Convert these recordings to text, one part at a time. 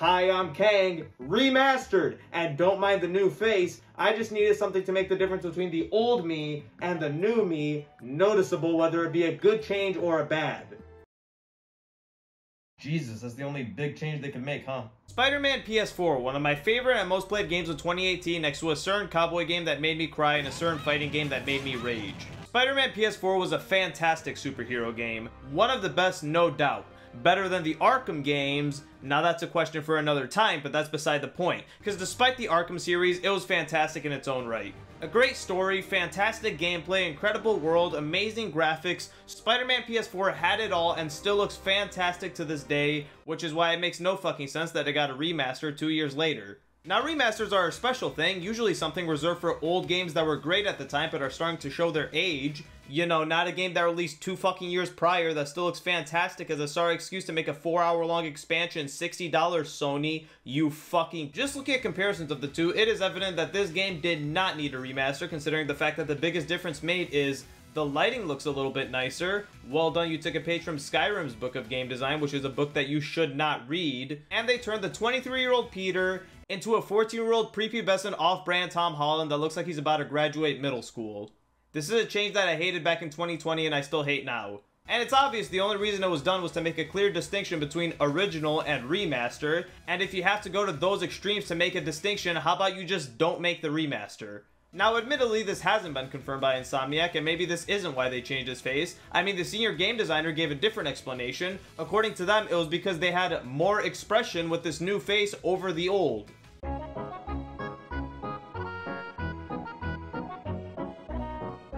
Hi, I'm Kang, remastered, and don't mind the new face. I just needed something to make the difference between the old me and the new me noticeable, whether it be a good change or a bad. Jesus, that's the only big change they can make, huh? Spider-Man PS4, one of my favorite and most played games of 2018, next to a certain cowboy game that made me cry and a certain fighting game that made me rage. Spider-Man PS4 was a fantastic superhero game. One of the best, no doubt. Better than the Arkham games. Now that's a question for another time, but that's beside the point, because despite the Arkham series, it was fantastic in its own right. A great story, fantastic gameplay, incredible world, amazing graphics. Spider-Man PS4 had it all and still looks fantastic to this day, which is why it makes no fucking sense that it got a remaster 2 years later. Now remasters are a special thing, usually something reserved for old games that were great at the time but are starting to show their age. You know, not a game that released 2 fucking years prior that still looks fantastic as a sorry excuse to make a 4-hour-long expansion, $60, Sony, you fucking... Just looking at comparisons of the two, it is evident that this game did not need a remaster, considering the fact that the biggest difference made is the lighting looks a little bit nicer. Well done, you took a page from Skyrim's Book of Game Design, which is a book that you should not read. And they turned the 23-year-old Peter into a 14-year-old prepubescent off-brand Tom Holland that looks like he's about to graduate middle school. This is a change that I hated back in 2020 and I still hate now. And it's obvious the only reason it was done was to make a clear distinction between original and remaster, and if you have to go to those extremes to make a distinction, how about you just don't make the remaster? Now admittedly, this hasn't been confirmed by Insomniac, and maybe this isn't why they changed his face. I mean, the senior game designer gave a different explanation. According to them, it was because they had more expression with this new face over the old.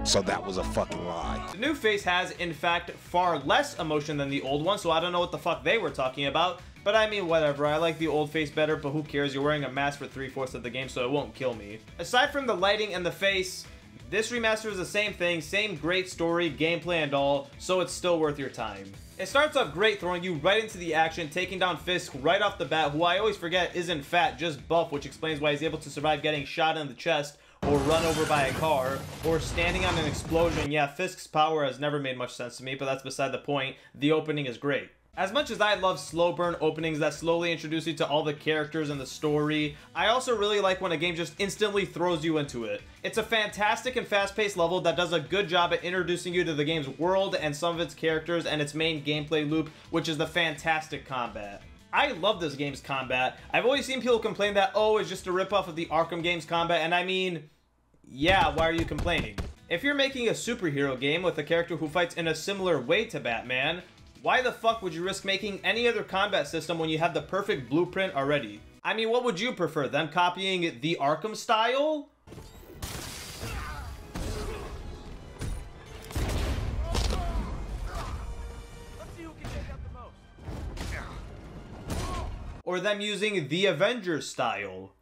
So that was a fucking lie. The new face has, in fact, far less emotion than the old one, so I don't know what the fuck they were talking about. But I mean, whatever, I like the old face better, but who cares, you're wearing a mask for 3/4 of the game, so it won't kill me. Aside from the lighting and the face, this remaster is the same thing, same great story, gameplay and all, so it's still worth your time. It starts off great, throwing you right into the action, taking down Fisk right off the bat, who I always forget isn't fat, just buff, which explains why he's able to survive getting shot in the chest, or run over by a car, or standing on an explosion. Yeah, Fisk's power has never made much sense to me, but that's beside the point. The opening is great. As much as I love slow burn openings that slowly introduce you to all the characters and the story, I also really like when a game just instantly throws you into it. It's a fantastic and fast-paced level that does a good job at introducing you to the game's world and some of its characters and its main gameplay loop, which is the fantastic combat. I love this game's combat. I've always seen people complain that, oh, it's just a ripoff of the Arkham game's combat, and I mean, yeah, why are you complaining? If you're making a superhero game with a character who fights in a similar way to Batman, why the fuck would you risk making any other combat system when you have the perfect blueprint already? I mean, what would you prefer, them copying the Arkham style? Or them using the Avengers style.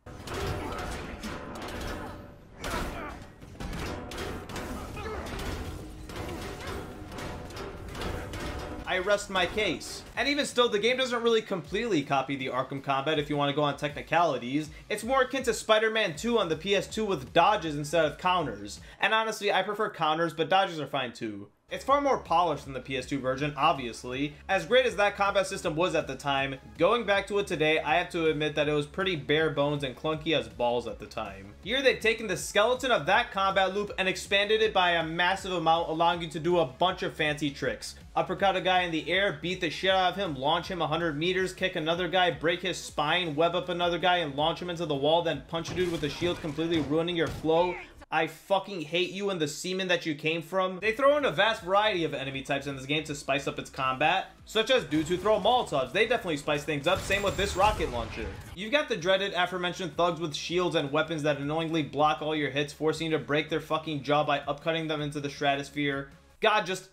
I rest my case. And even still, the game doesn't really completely copy the Arkham combat if you want to go on technicalities. It's more akin to Spider-Man 2 on the PS2 with dodges instead of counters. And honestly, I prefer counters, but dodges are fine too. It's far more polished than the PS2 version, obviously. As great as that combat system was at the time, going back to it today, I have to admit that it was pretty bare bones and clunky as balls at the time. Here they've taken the skeleton of that combat loop and expanded it by a massive amount, allowing you to do a bunch of fancy tricks. Uppercut a guy in the air, beat the shit out of him, launch him 100 meters, kick another guy, break his spine, web up another guy and launch him into the wall, then punch a dude with a shield, completely ruining your flow. I fucking hate you and the semen that you came from. They throw in a vast variety of enemy types in this game to spice up its combat, such as dudes who throw Molotovs. They definitely spice things up, same with this rocket launcher. You've got the dreaded aforementioned thugs with shields and weapons that annoyingly block all your hits, forcing you to break their fucking jaw by upcutting them into the stratosphere. God, just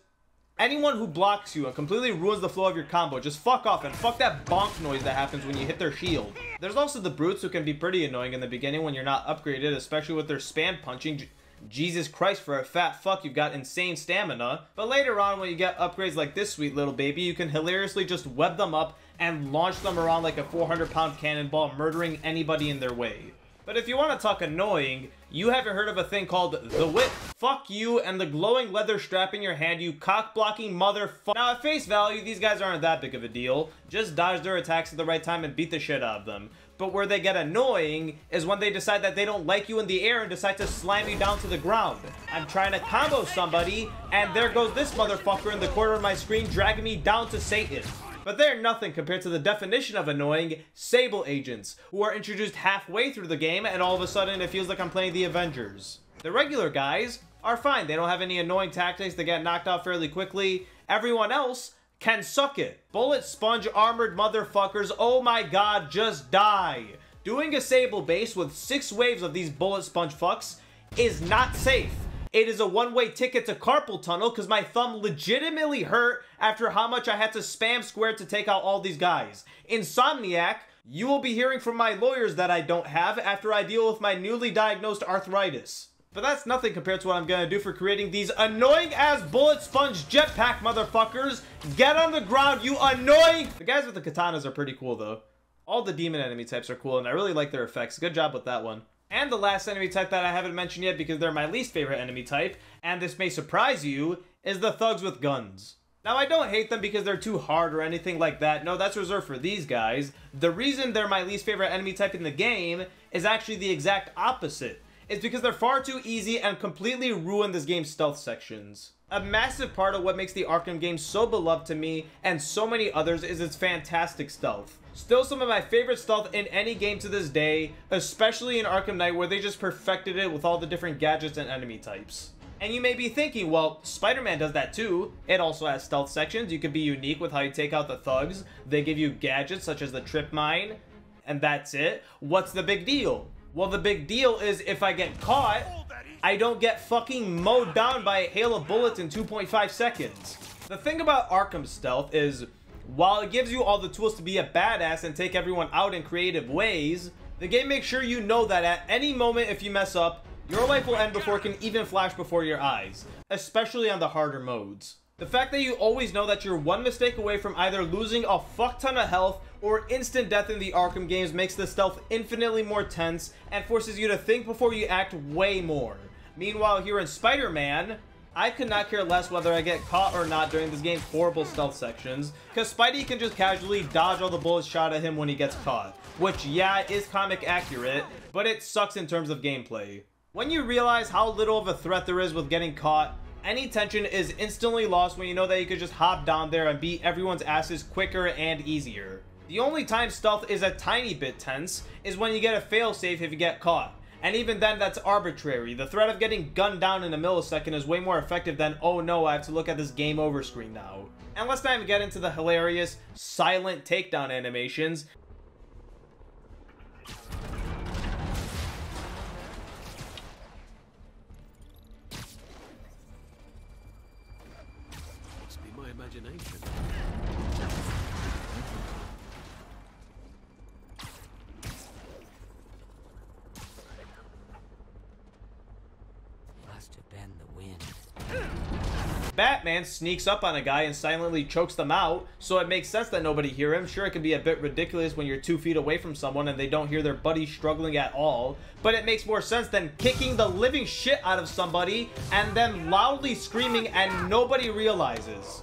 anyone who blocks you and completely ruins the flow of your combo, just fuck off and fuck that bonk noise that happens when you hit their shield. There's also the brutes who can be pretty annoying in the beginning when you're not upgraded, especially with their spam punching. Jesus Christ, for a fat fuck, you've got insane stamina. But later on, when you get upgrades like this sweet little baby, you can hilariously just web them up and launch them around like a 400-pound cannonball, murdering anybody in their way. But if you want to talk annoying, you haven't heard of a thing called the whip. Fuck you and the glowing leather strap in your hand, you cock-blocking motherfucker. Now, at face value, these guys aren't that big of a deal. Just dodge their attacks at the right time and beat the shit out of them. But where they get annoying is when they decide that they don't like you in the air and decide to slam you down to the ground. I'm trying to combo somebody, and there goes this motherfucker in the corner of my screen dragging me down to Satan. But they're nothing compared to the definition of annoying Sable agents, who are introduced halfway through the game and all of a sudden it feels like I'm playing the Avengers. The regular guys are fine, they don't have any annoying tactics, they get knocked out fairly quickly. Everyone else can suck it. Bullet sponge armored motherfuckers, oh my god, just die. Doing a Sable base with 6 waves of these bullet sponge fucks is not safe. It is a one-way ticket to carpal tunnel because my thumb legitimately hurt after how much I had to spam square to take out all these guys. Insomniac, you will be hearing from my lawyers that I don't have after I deal with my newly diagnosed arthritis. But that's nothing compared to what I'm gonna do for creating these annoying-ass bullet sponge jetpack motherfuckers. Get on the ground, you annoying! The guys with the katanas are pretty cool, though. All the demon enemy types are cool, and I really like their effects. Good job with that one. And the last enemy type that I haven't mentioned yet because they're my least favorite enemy type, and this may surprise you, is the thugs with guns. Now, I don't hate them because they're too hard or anything like that. No, that's reserved for these guys. The reason they're my least favorite enemy type in the game is actually the exact opposite. It's because they're far too easy and completely ruin this game's stealth sections. A massive part of what makes the Arkham game so beloved to me and so many others is its fantastic stealth. Still some of my favorite stealth in any game to this day, especially in Arkham Knight, where they just perfected it with all the different gadgets and enemy types. And you may be thinking, well, Spider-Man does that too. It also has stealth sections. You can be unique with how you take out the thugs. They give you gadgets such as the trip mine, and that's it. What's the big deal? Well, the big deal is if I get caught, I don't get fucking mowed down by a hail of bullets in 2.5 seconds. The thing about Arkham stealth is, while it gives you all the tools to be a badass and take everyone out in creative ways, the game makes sure you know that at any moment if you mess up, your life will end before it can even flash before your eyes, especially on the harder modes. The fact that you always know that you're one mistake away from either losing a fuck ton of health or instant death in the Arkham games makes the stealth infinitely more tense and forces you to think before you act way more. Meanwhile, here in Spider-Man, I could not care less whether I get caught or not during this game's horrible stealth sections, because Spidey can just casually dodge all the bullets shot at him when he gets caught, which, yeah, is comic accurate, but it sucks in terms of gameplay. When you realize how little of a threat there is with getting caught, any tension is instantly lost when you know that you could just hop down there and beat everyone's asses quicker and easier. The only time stealth is a tiny bit tense is when you get a failsafe if you get caught. And even then, that's arbitrary. The threat of getting gunned down in a millisecond is way more effective than, oh no, I have to look at this game over screen now. And let's not even get into the hilarious silent takedown animations. Must be my imagination. Batman sneaks up on a guy and silently chokes them out, so it makes sense that nobody hear him. Sure, it can be a bit ridiculous when you're 2 feet away from someone and they don't hear their buddy struggling at all, but it makes more sense than kicking the living shit out of somebody and then loudly screaming and nobody realizes.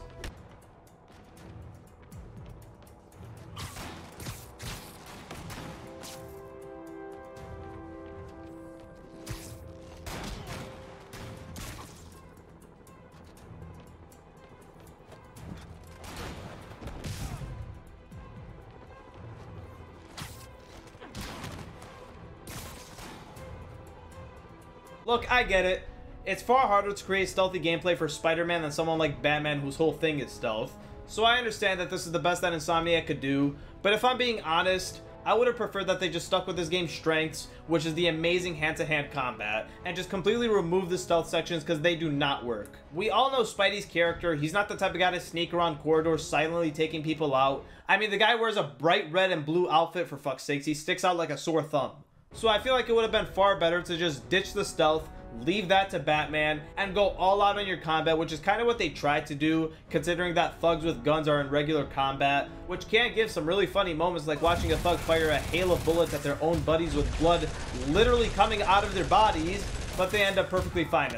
Look, I get it. It's far harder to create stealthy gameplay for Spider-Man than someone like Batman whose whole thing is stealth. So I understand that this is the best that Insomniac could do, but if I'm being honest, I would have preferred that they just stuck with this game's strengths, which is the amazing hand-to-hand combat, and just completely remove the stealth sections because they do not work. We all know Spidey's character. He's not the type of guy to sneak around corridors silently taking people out. I mean, the guy wears a bright red and blue outfit, for fuck's sakes. He sticks out like a sore thumb. So I feel like it would have been far better to just ditch the stealth, leave that to Batman, and go all out on your combat, which is kind of what they tried to do, considering that thugs with guns are in regular combat, which can give some really funny moments, like watching a thug fire a hail of bullets at their own buddies with blood literally coming out of their bodies, but they end up perfectly fine.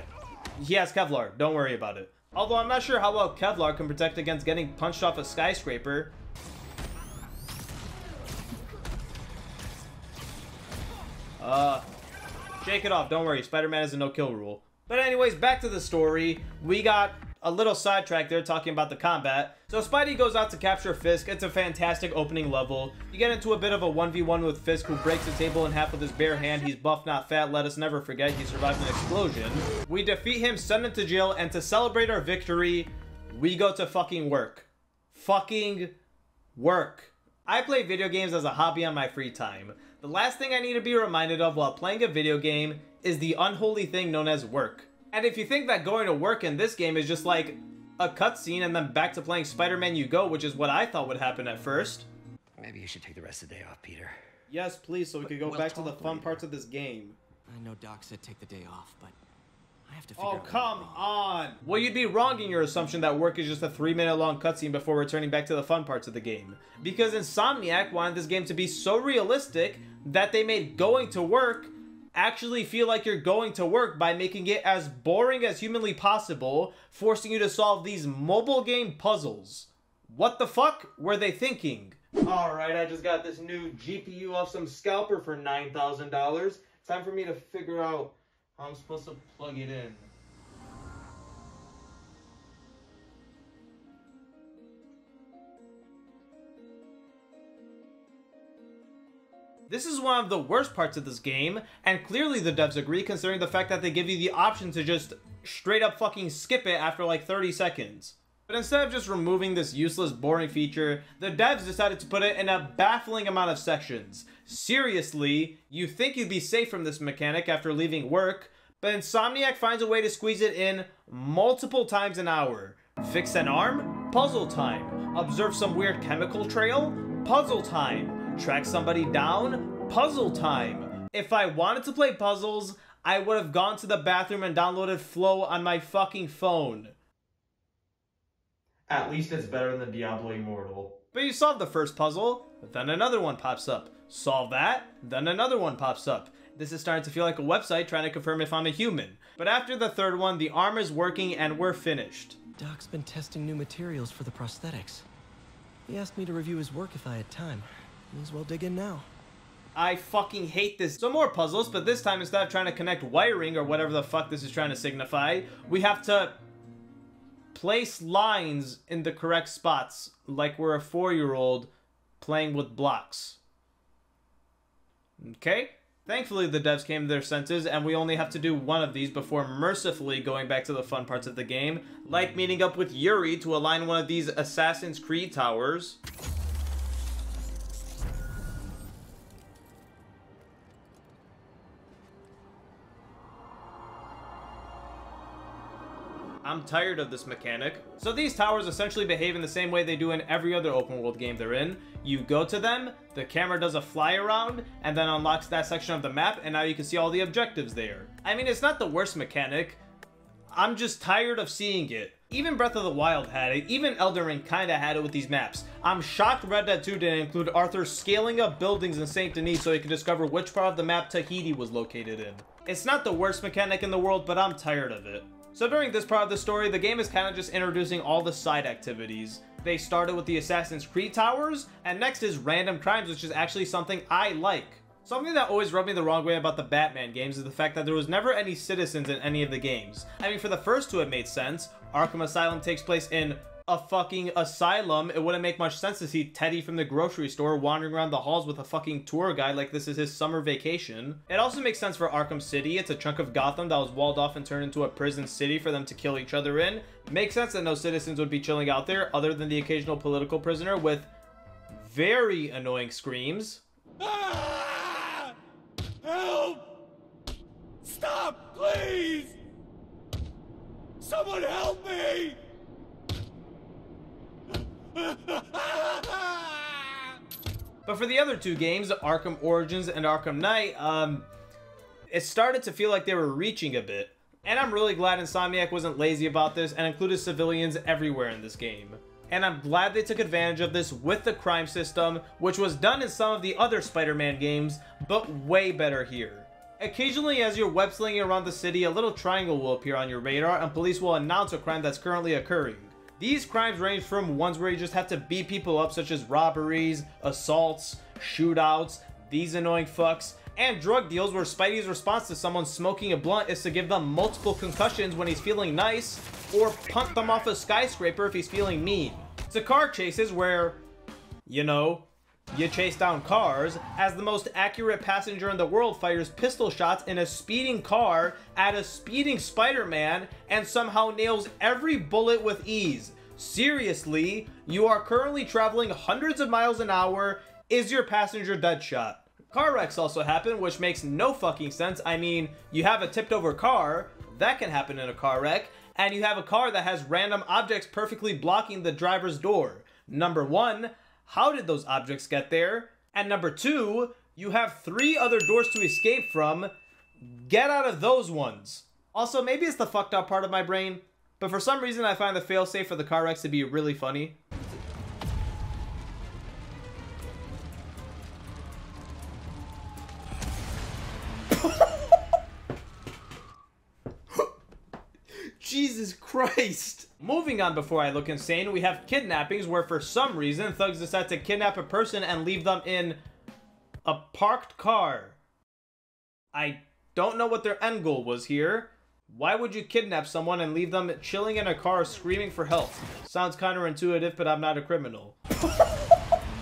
He has Kevlar, don't worry about it. Although I'm not sure how well Kevlar can protect against getting punched off a skyscraper. Shake it off, don't worry, Spider-Man has a no-kill rule. But anyways, back to the story. We got a little sidetracked there talking about the combat. So Spidey goes out to capture Fisk. It's a fantastic opening level. You get into a bit of a 1v1 with Fisk, who breaks the table in half with his bare hand. He's buff, not fat. Let us never forget he survived an explosion. We defeat him, send him to jail, and to celebrate our victory, we go to fucking work. Fucking work. I play video games as a hobby on my free time. The last thing I need to be reminded of while playing a video game is the unholy thing known as work. And if you think that going to work in this game is just like a cutscene and then back to playing Spider-Man you go, which is what I thought would happen at first. Maybe you should take the rest of the day off, Peter. Yes, please, so we can go back to the fun parts of this game. I know Doc said take the day off, but I have to figure out... Oh, come on! Well, you'd be wrong in your assumption that work is just a 3-minute long cutscene before returning back to the fun parts of the game. Because Insomniac wanted this game to be so realistic that they made going to work actually feel like you're going to work by making it as boring as humanly possible, forcing you to solve these mobile game puzzles. What the fuck were they thinking? Alright, I just got this new GPU off some scalper for $9,000. It's time for me to figure out how I'm supposed to plug it in. This is one of the worst parts of this game, and clearly the devs agree, considering the fact that they give you the option to just straight up fucking skip it after like 30 seconds. But instead of just removing this useless, boring feature, the devs decided to put it in a baffling amount of sections. Seriously, you think you'd be safe from this mechanic after leaving work, but Insomniac finds a way to squeeze it in multiple times an hour. Fix an arm? Puzzle time. Observe some weird chemical trail? Puzzle time. Track somebody down? Puzzle time. If I wanted to play puzzles, I would have gone to the bathroom and downloaded Flow on my fucking phone. At least it's better than Diablo Immortal. But you solve the first puzzle, then another one pops up. Solve that, then another one pops up. This is starting to feel like a website trying to confirm if I'm a human. But after the third one, the arm is working and we're finished. Doc's been testing new materials for the prosthetics. He asked me to review his work if I had time. May as well dig in now. I fucking hate this. Some more puzzles, but this time instead of trying to connect wiring or whatever the fuck this is trying to signify, we have to place lines in the correct spots like we're a 4-year-old playing with blocks. Okay? Thankfully, the devs came to their senses, and we only have to do one of these before mercifully going back to the fun parts of the game, like meeting up with Yuri to align one of these Assassin's Creed towers. I'm tired of this mechanic. So these towers essentially behave in the same way they do in every other open world game they're in. You go to them, the camera does a fly around, and then unlocks that section of the map, and now you can see all the objectives there. I mean, it's not the worst mechanic. I'm just tired of seeing it. Even Breath of the Wild had it, even Elden Ring kinda had it with these maps. I'm shocked Red Dead 2 didn't include Arthur scaling up buildings in Saint Denis so he could discover which part of the map Tahiti was located in. It's not the worst mechanic in the world, but I'm tired of it. So during this part of the story, the game is kind of just introducing all the side activities. They started with the Assassin's Creed towers, and next is random crimes, which is actually something I like. Something that always rubbed me the wrong way about the Batman games is the fact that there was never any citizens in any of the games. I mean, for the first two it made sense. Arkham Asylum takes place in a fucking asylum. It wouldn't make much sense to see Teddy from the grocery store wandering around the halls with a fucking tour guide like this is his summer vacation. It also makes sense for Arkham City. It's a chunk of Gotham that was walled off and turned into a prison city for them to kill each other in. Makes sense that no citizens would be chilling out there other than the occasional political prisoner with very annoying screams. Ah! Help! Stop, please! Someone help me! But for the other two games, Arkham Origins and Arkham Knight, it started to feel like they were reaching a bit. And I'm really glad Insomniac wasn't lazy about this and included civilians everywhere in this game. And I'm glad they took advantage of this with the crime system, which was done in some of the other Spider-Man games, but way better here. Occasionally, as you're web-slinging around the city, a little triangle will appear on your radar and police will announce a crime that's currently occurring. These crimes range from ones where you just have to beat people up, such as robberies, assaults, shootouts, these annoying fucks, and drug deals where Spidey's response to someone smoking a blunt is to give them multiple concussions when he's feeling nice, or pump them off a skyscraper if he's feeling mean. To car chases where, you know, you chase down cars, as the most accurate passenger in the world fires pistol shots in a speeding car at a speeding Spider-Man and somehow nails every bullet with ease. Seriously, you are currently traveling hundreds of miles an hour. Is your passenger dead shot? Car wrecks also happen, which makes no fucking sense. I mean, you have a tipped over car, that can happen in a car wreck, and you have a car that has random objects perfectly blocking the driver's door. Number one, how did those objects get there? And number two, you have three other doors to escape from. Get out of those ones. Also, maybe it's the fucked up part of my brain, but for some reason I find the failsafe for the car wrecks to be really funny. Jesus Christ. Moving on before I look insane, we have kidnappings where for some reason thugs decide to kidnap a person and leave them in a parked car. I don't know what their end goal was here. Why would you kidnap someone and leave them chilling in a car screaming for help? Sounds counterintuitive, but I'm not a criminal.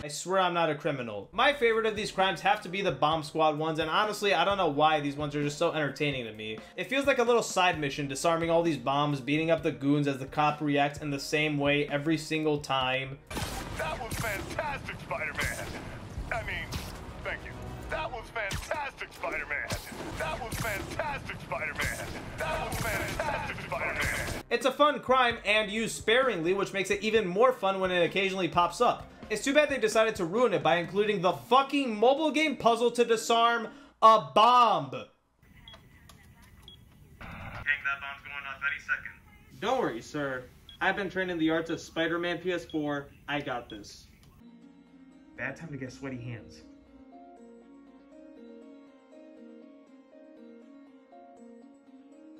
I swear I'm not a criminal. My favorite of these crimes have to be the bomb squad ones, and honestly, I don't know why these ones are just so entertaining to me. It feels like a little side mission, disarming all these bombs, beating up the goons as the cop reacts in the same way every single time. That was fantastic, Spider-Man. I mean, thank you. That was fantastic, Spider-Man. That was fantastic, Spider-Man. That was fantastic, Spider-Man. It's a fun crime and used sparingly, which makes it even more fun when it occasionally pops up. It's too bad they decided to ruin it by including the fucking mobile game puzzle to disarm a bomb. Gang, that bomb's going off any second. Don't worry, sir. I've been trained in the arts of Spider-Man PS4. I got this. Bad time to get sweaty hands.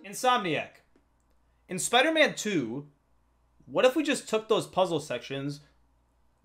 Insomniac. In Spider-Man 2, what if we just took those puzzle sections?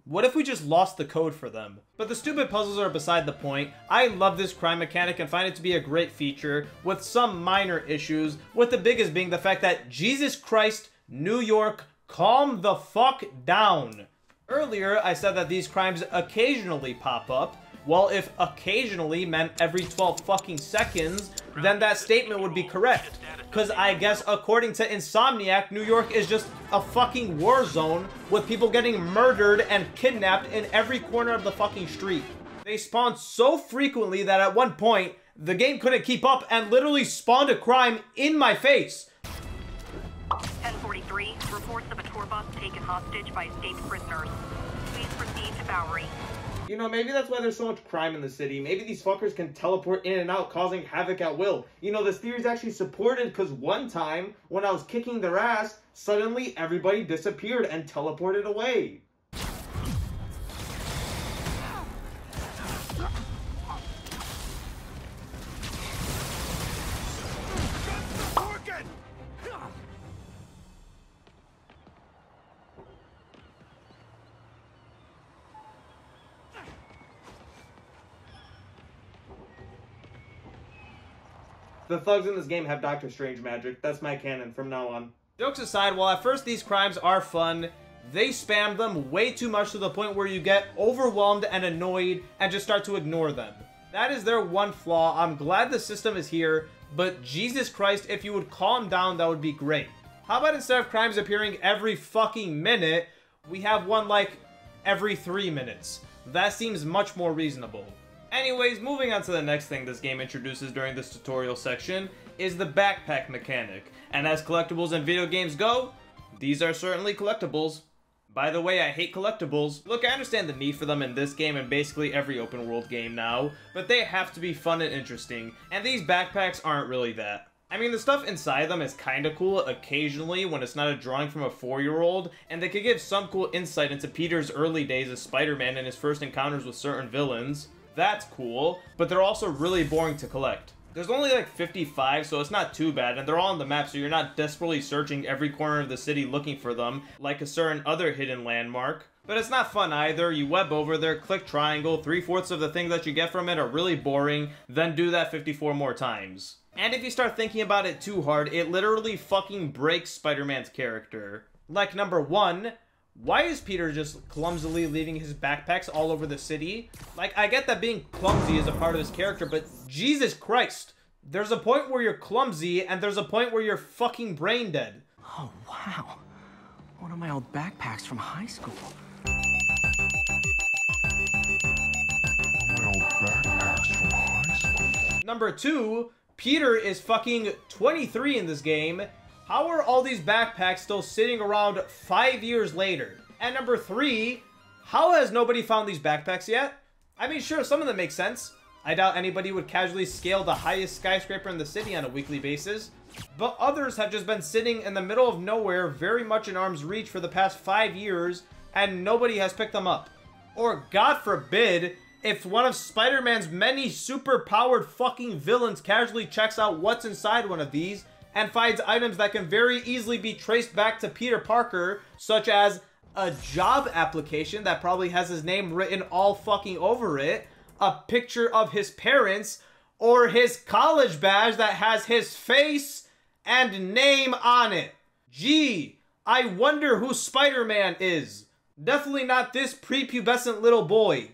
What if we just lost the code for them? But the stupid puzzles are beside the point. I love this crime mechanic and find it to be a great feature, with some minor issues, with the biggest being the fact that Jesus Christ, New York, calm the fuck down. Earlier, I said that these crimes occasionally pop up. Well, if occasionally meant every 12 fucking seconds, then that statement would be correct. Because I guess according to Insomniac, New York is just a fucking war zone with people getting murdered and kidnapped in every corner of the fucking street. They spawn so frequently that at one point, the game couldn't keep up and literally spawned a crime in my face. 1043, reports of a tour bus taken hostage by escaped prisoners. Please proceed to Bowery. You know, maybe that's why there's so much crime in the city. Maybe these fuckers can teleport in and out, causing havoc at will. You know, this theory's actually supported because one time, when I was kicking their ass, suddenly everybody disappeared and teleported away. The thugs in this game have Doctor Strange magic. That's my canon from now on. Jokes aside, while at first these crimes are fun, they spam them way too much to the point where you get overwhelmed and annoyed and just start to ignore them. That is their one flaw. I'm glad the system is here, but Jesus Christ, if you would calm down, that would be great. How about instead of crimes appearing every fucking minute, we have one like every 3 minutes? That seems much more reasonable. Anyways, moving on to the next thing this game introduces during this tutorial section is the backpack mechanic. And as collectibles and video games go, these are certainly collectibles. By the way, I hate collectibles. Look, I understand the need for them in this game and basically every open world game now, but they have to be fun and interesting, and these backpacks aren't really that. I mean, the stuff inside them is kinda cool occasionally when it's not a drawing from a 4-year-old, and they could give some cool insight into Peter's early days as Spider-Man and his first encounters with certain villains. That's cool, but they're also really boring to collect. There's only like 55, so it's not too bad, and they're all on the map, so you're not desperately searching every corner of the city looking for them, like a certain other hidden landmark. But it's not fun either. You web over there, click triangle, 3/4 of the things that you get from it are really boring, then do that 54 more times. And if you start thinking about it too hard, it literally fucking breaks Spider-Man's character. Like, number one, why is Peter just clumsily leaving his backpacks all over the city? Like, I get that being clumsy is a part of his character, but Jesus Christ, there's a point where you're clumsy and there's a point where you're fucking brain dead. Oh, wow. One of my old backpacks from high school. My old backpacks from high school. Number two, Peter is fucking 23 in this game. How are all these backpacks still sitting around 5 years later? And number three, how has nobody found these backpacks yet? I mean, sure, some of them make sense. I doubt anybody would casually scale the highest skyscraper in the city on a weekly basis, but others have just been sitting in the middle of nowhere, very much in arm's reach for the past 5 years, and nobody has picked them up. Or God forbid, if one of Spider-Man's many super-powered fucking villains casually checks out what's inside one of these and finds items that can very easily be traced back to Peter Parker, such as a job application that probably has his name written all fucking over it, a picture of his parents, or his college badge that has his face and name on it. Gee, I wonder who Spider-Man is. Definitely not this prepubescent little boy.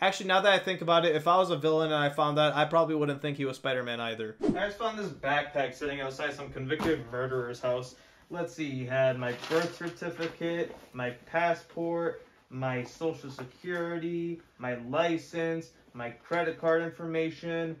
Actually, now that I think about it, if I was a villain and I found that, I probably wouldn't think he was Spider-Man either. I just found this backpack sitting outside some convicted murderer's house. Let's see, he had my birth certificate, my passport, my social security, my license, my credit card information.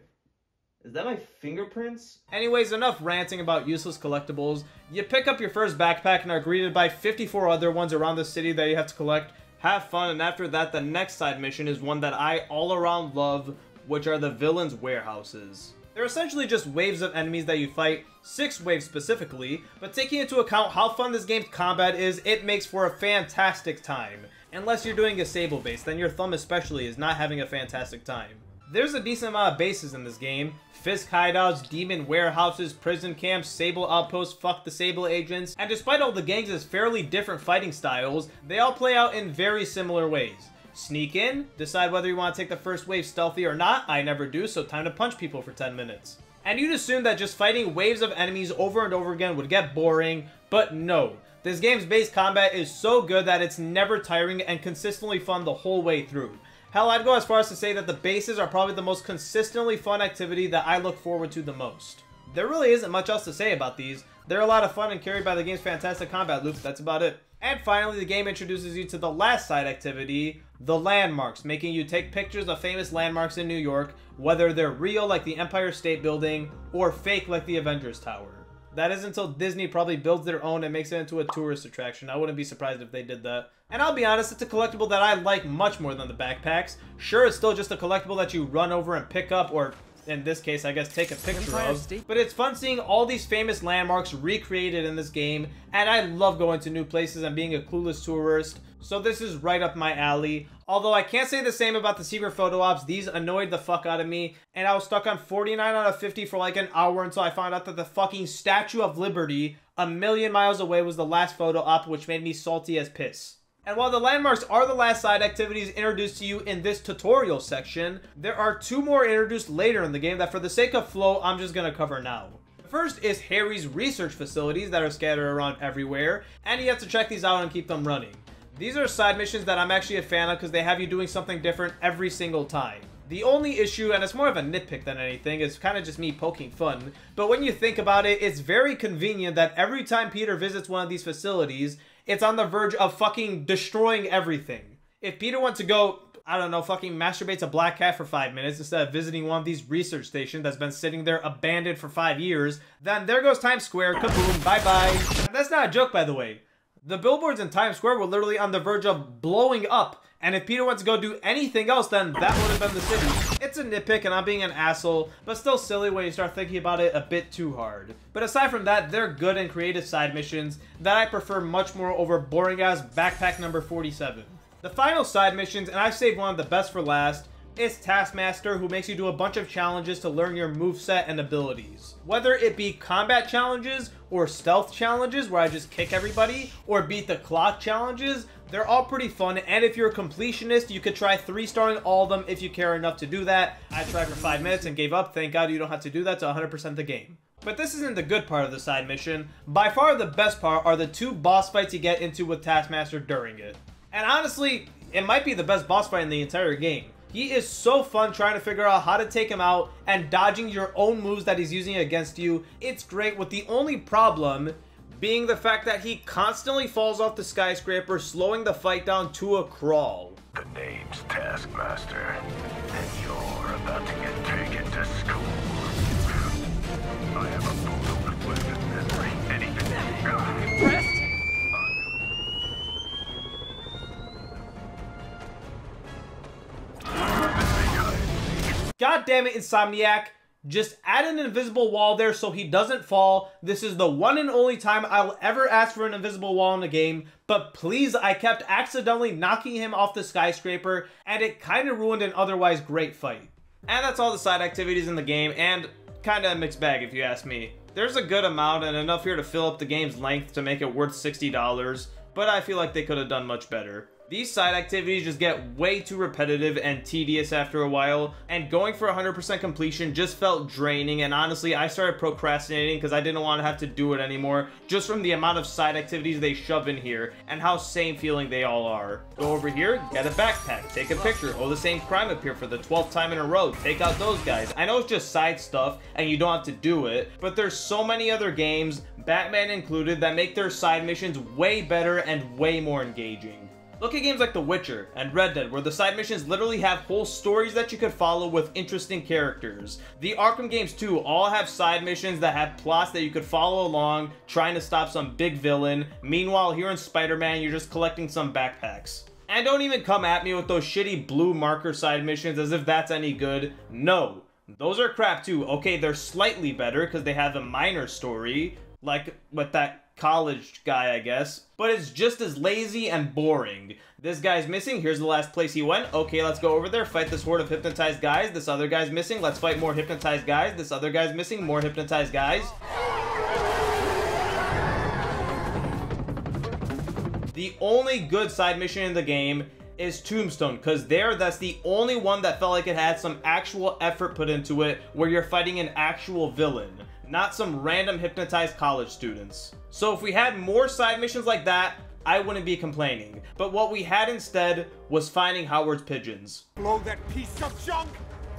Is that my fingerprints? Anyways, enough ranting about useless collectibles. You pick up your first backpack and are greeted by 54 other ones around the city that you have to collect. Have fun, and after that, the next side mission is one that I all around love, which are the villains' warehouses. They're essentially just waves of enemies that you fight, 6 waves specifically, but taking into account how fun this game's combat is, it makes for a fantastic time. Unless you're doing a Sable base, then your thumb especially is not having a fantastic time. There's a decent amount of bases in this game. Fisk hideouts, demon warehouses, prison camps, Sable outposts, fuck the Sable agents, and despite all the gangs' fairly different fighting styles, they all play out in very similar ways. Sneak in, decide whether you want to take the first wave stealthy or not. I never do, so time to punch people for 10 minutes. And you'd assume that just fighting waves of enemies over and over again would get boring, but no. This game's base combat is so good that it's never tiring and consistently fun the whole way through. Hell, I'd go as far as to say that the bases are probably the most consistently fun activity that I look forward to the most. There really isn't much else to say about these. They're a lot of fun and carried by the game's fantastic combat loops, that's about it. And finally, the game introduces you to the last side activity, the landmarks, making you take pictures of famous landmarks in New York, whether they're real like the Empire State Building or fake like the Avengers Tower. That is until Disney probably builds their own and makes it into a tourist attraction. I wouldn't be surprised if they did that. And I'll be honest, it's a collectible that I like much more than the backpacks. Sure, it's still just a collectible that you run over and pick up, or in this case, I guess, take a picture of. But it's fun seeing all these famous landmarks recreated in this game, and I love going to new places and being a clueless tourist. So this is right up my alley. Although I can't say the same about the secret photo ops. These annoyed the fuck out of me, and I was stuck on 49 out of 50 for like an hour until I found out that the fucking Statue of Liberty a million miles away was the last photo op, which made me salty as piss. And while the landmarks are the last side activities introduced to you in this tutorial section, there are 2 more introduced later in the game that for the sake of flow, I'm just gonna cover now. The first is Harry's research facilities that are scattered around everywhere, and you have to check these out and keep them running. These are side missions that I'm actually a fan of because they have you doing something different every single time. The only issue, and it's more of a nitpick than anything, is kind of just me poking fun, but when you think about it, it's very convenient that every time Peter visits one of these facilities, it's on the verge of fucking destroying everything. If Peter wants to go, I don't know, fucking masturbate to Black Cat for 5 minutes instead of visiting one of these research stations that's been sitting there abandoned for 5 years, then there goes Times Square, kaboom, bye-bye. That's not a joke, by the way. The billboards in Times Square were literally on the verge of blowing up. And if Peter went to go do anything else, then that would have been the city. It's a nitpick and I'm being an asshole, but still silly when you start thinking about it a bit too hard. But aside from that, they're good and creative side missions that I prefer much more over boring-ass backpack number 47. The final side missions, and I saved one of the best for last, is Taskmaster, who makes you do a bunch of challenges to learn your moveset and abilities. Whether it be combat challenges, or stealth challenges where I just kick everybody, or beat the clock challenges, they're all pretty fun, and if you're a completionist, you could try 3-starring all of them if you care enough to do that. I tried for 5 minutes and gave up. Thank God you don't have to do that to 100% the game. But this isn't the good part of the side mission. By far the best part are the 2 boss fights you get into with Taskmaster during it. And honestly, it might be the best boss fight in the entire game. He is so fun trying to figure out how to take him out and dodging your own moves that he's using against you. It's great, with the only problem being the fact that he constantly falls off the skyscraper, slowing the fight down to a crawl. The name's Taskmaster, and you're about to get taken to school. I have a photo of weapon memory, anything. Press. God damn it, Insomniac. Just add an invisible wall there so he doesn't fall. This is the one and only time I'll ever ask for an invisible wall in a game. But please, I kept accidentally knocking him off the skyscraper, and it kind of ruined an otherwise great fight. And that's all the side activities in the game, and kind of a mixed bag if you ask me. There's a good amount and enough here to fill up the game's length to make it worth $60, but I feel like they could have done much better. These side activities just get way too repetitive and tedious after a while, and going for 100% completion just felt draining, and honestly, I started procrastinating because I didn't want to have to do it anymore, just from the amount of side activities they shove in here, and how same feeling they all are. Go over here, get a backpack, take a picture, oh the same crime appeared for the 12th time in a row, take out those guys. I know it's just side stuff, and you don't have to do it, but there's so many other games, Batman included, that make their side missions way better and way more engaging. Look at games like The Witcher and Red Dead, where the side missions literally have whole stories that you could follow with interesting characters. The Arkham games too all have side missions that have plots that you could follow along, trying to stop some big villain. Meanwhile, here in Spider-Man, you're just collecting some backpacks. And don't even come at me with those shitty blue marker side missions as if that's any good. No, those are crap too. Okay, they're slightly better because they have a minor story, like with that college guy, I guess, but it's just as lazy and boring. This guy's missing, here's the last place he went. Okay, let's go over there, fight this horde of hypnotized guys. This other guy's missing, let's fight more hypnotized guys. This other guy's missing, more hypnotized guys. The only good side mission in the game is Tombstone, because that's the only one that felt like it had some actual effort put into it, where you're fighting an actual villain, not some random hypnotized college students. So if we had more side missions like that, I wouldn't be complaining. But what we had instead was finding Howard's pigeons. Blow that piece of junk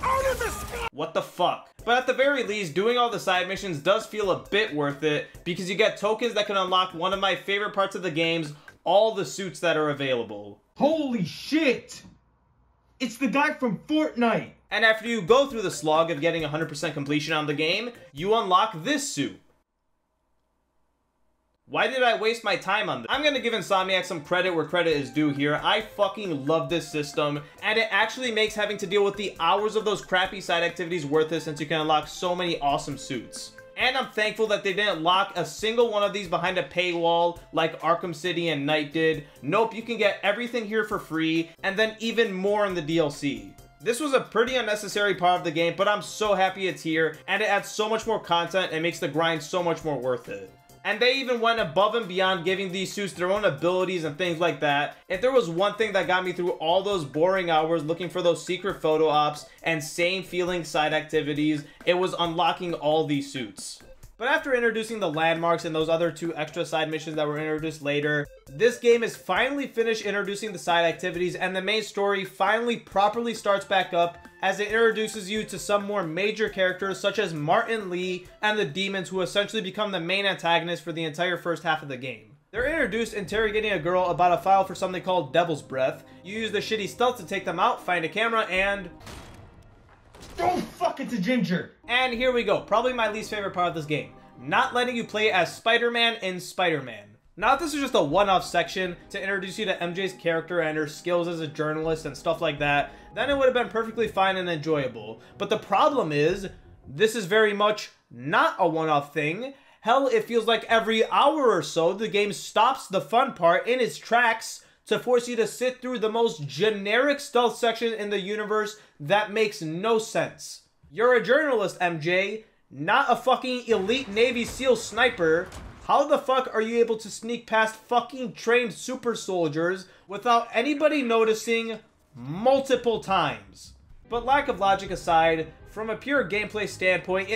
out of the sky! What the fuck? But at the very least, doing all the side missions does feel a bit worth it, because you get tokens that can unlock one of my favorite parts of the games, all the suits that are available. Holy shit! It's the guy from Fortnite! And after you go through the slog of getting 100% completion on the game, you unlock this suit. Why did I waste my time on this? I'm gonna give Insomniac some credit where credit is due here. I fucking love this system, and it actually makes having to deal with the hours of those crappy side activities worth it, since you can unlock so many awesome suits. And I'm thankful that they didn't lock a single one of these behind a paywall like Arkham City and Knight did. Nope, you can get everything here for free, and then even more in the DLC. This was a pretty unnecessary part of the game, but I'm so happy it's here, and it adds so much more content and makes the grind so much more worth it. And they even went above and beyond, giving these suits their own abilities and things like that. If there was one thing that got me through all those boring hours looking for those secret photo ops and same feeling side activities, it was unlocking all these suits. But after introducing the landmarks and those other 2 extra side missions that were introduced later, this game is finally finished introducing the side activities, and the main story finally properly starts back up as it introduces you to some more major characters such as Martin Lee and the demons, who essentially become the main antagonist for the entire first half of the game. They're introduced interrogating a girl about a file for something called Devil's Breath. You use the shitty stealth to take them out, find a camera, and... don't fuck, it's a ginger! And here we go, probably my least favorite part of this game. Not letting you play as Spider-Man in Spider-Man. Now, this is just a one-off section to introduce you to MJ's character and her skills as a journalist and stuff like that, then it would have been perfectly fine and enjoyable. But the problem is, this is very much not a one-off thing. Hell, it feels like every hour or so, the game stops the fun part in its tracks to force you to sit through the most generic stealth section in the universe that makes no sense. You're a journalist, MJ, not a fucking elite Navy SEAL sniper. How the fuck are you able to sneak past fucking trained super soldiers without anybody noticing multiple times? But lack of logic aside, from a pure gameplay standpoint,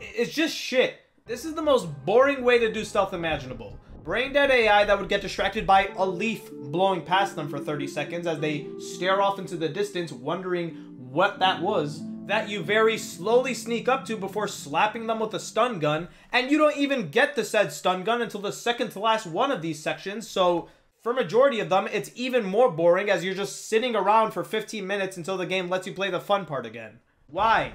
it's just shit. This is the most boring way to do stealth imaginable. Brain-dead AI that would get distracted by a leaf blowing past them for 30 seconds as they stare off into the distance wondering what that was, that you very slowly sneak up to before slapping them with a stun gun, and you don't even get the said stun gun until the second to last one of these sections, so for majority of them, it's even more boring as you're just sitting around for 15 minutes until the game lets you play the fun part again. Why?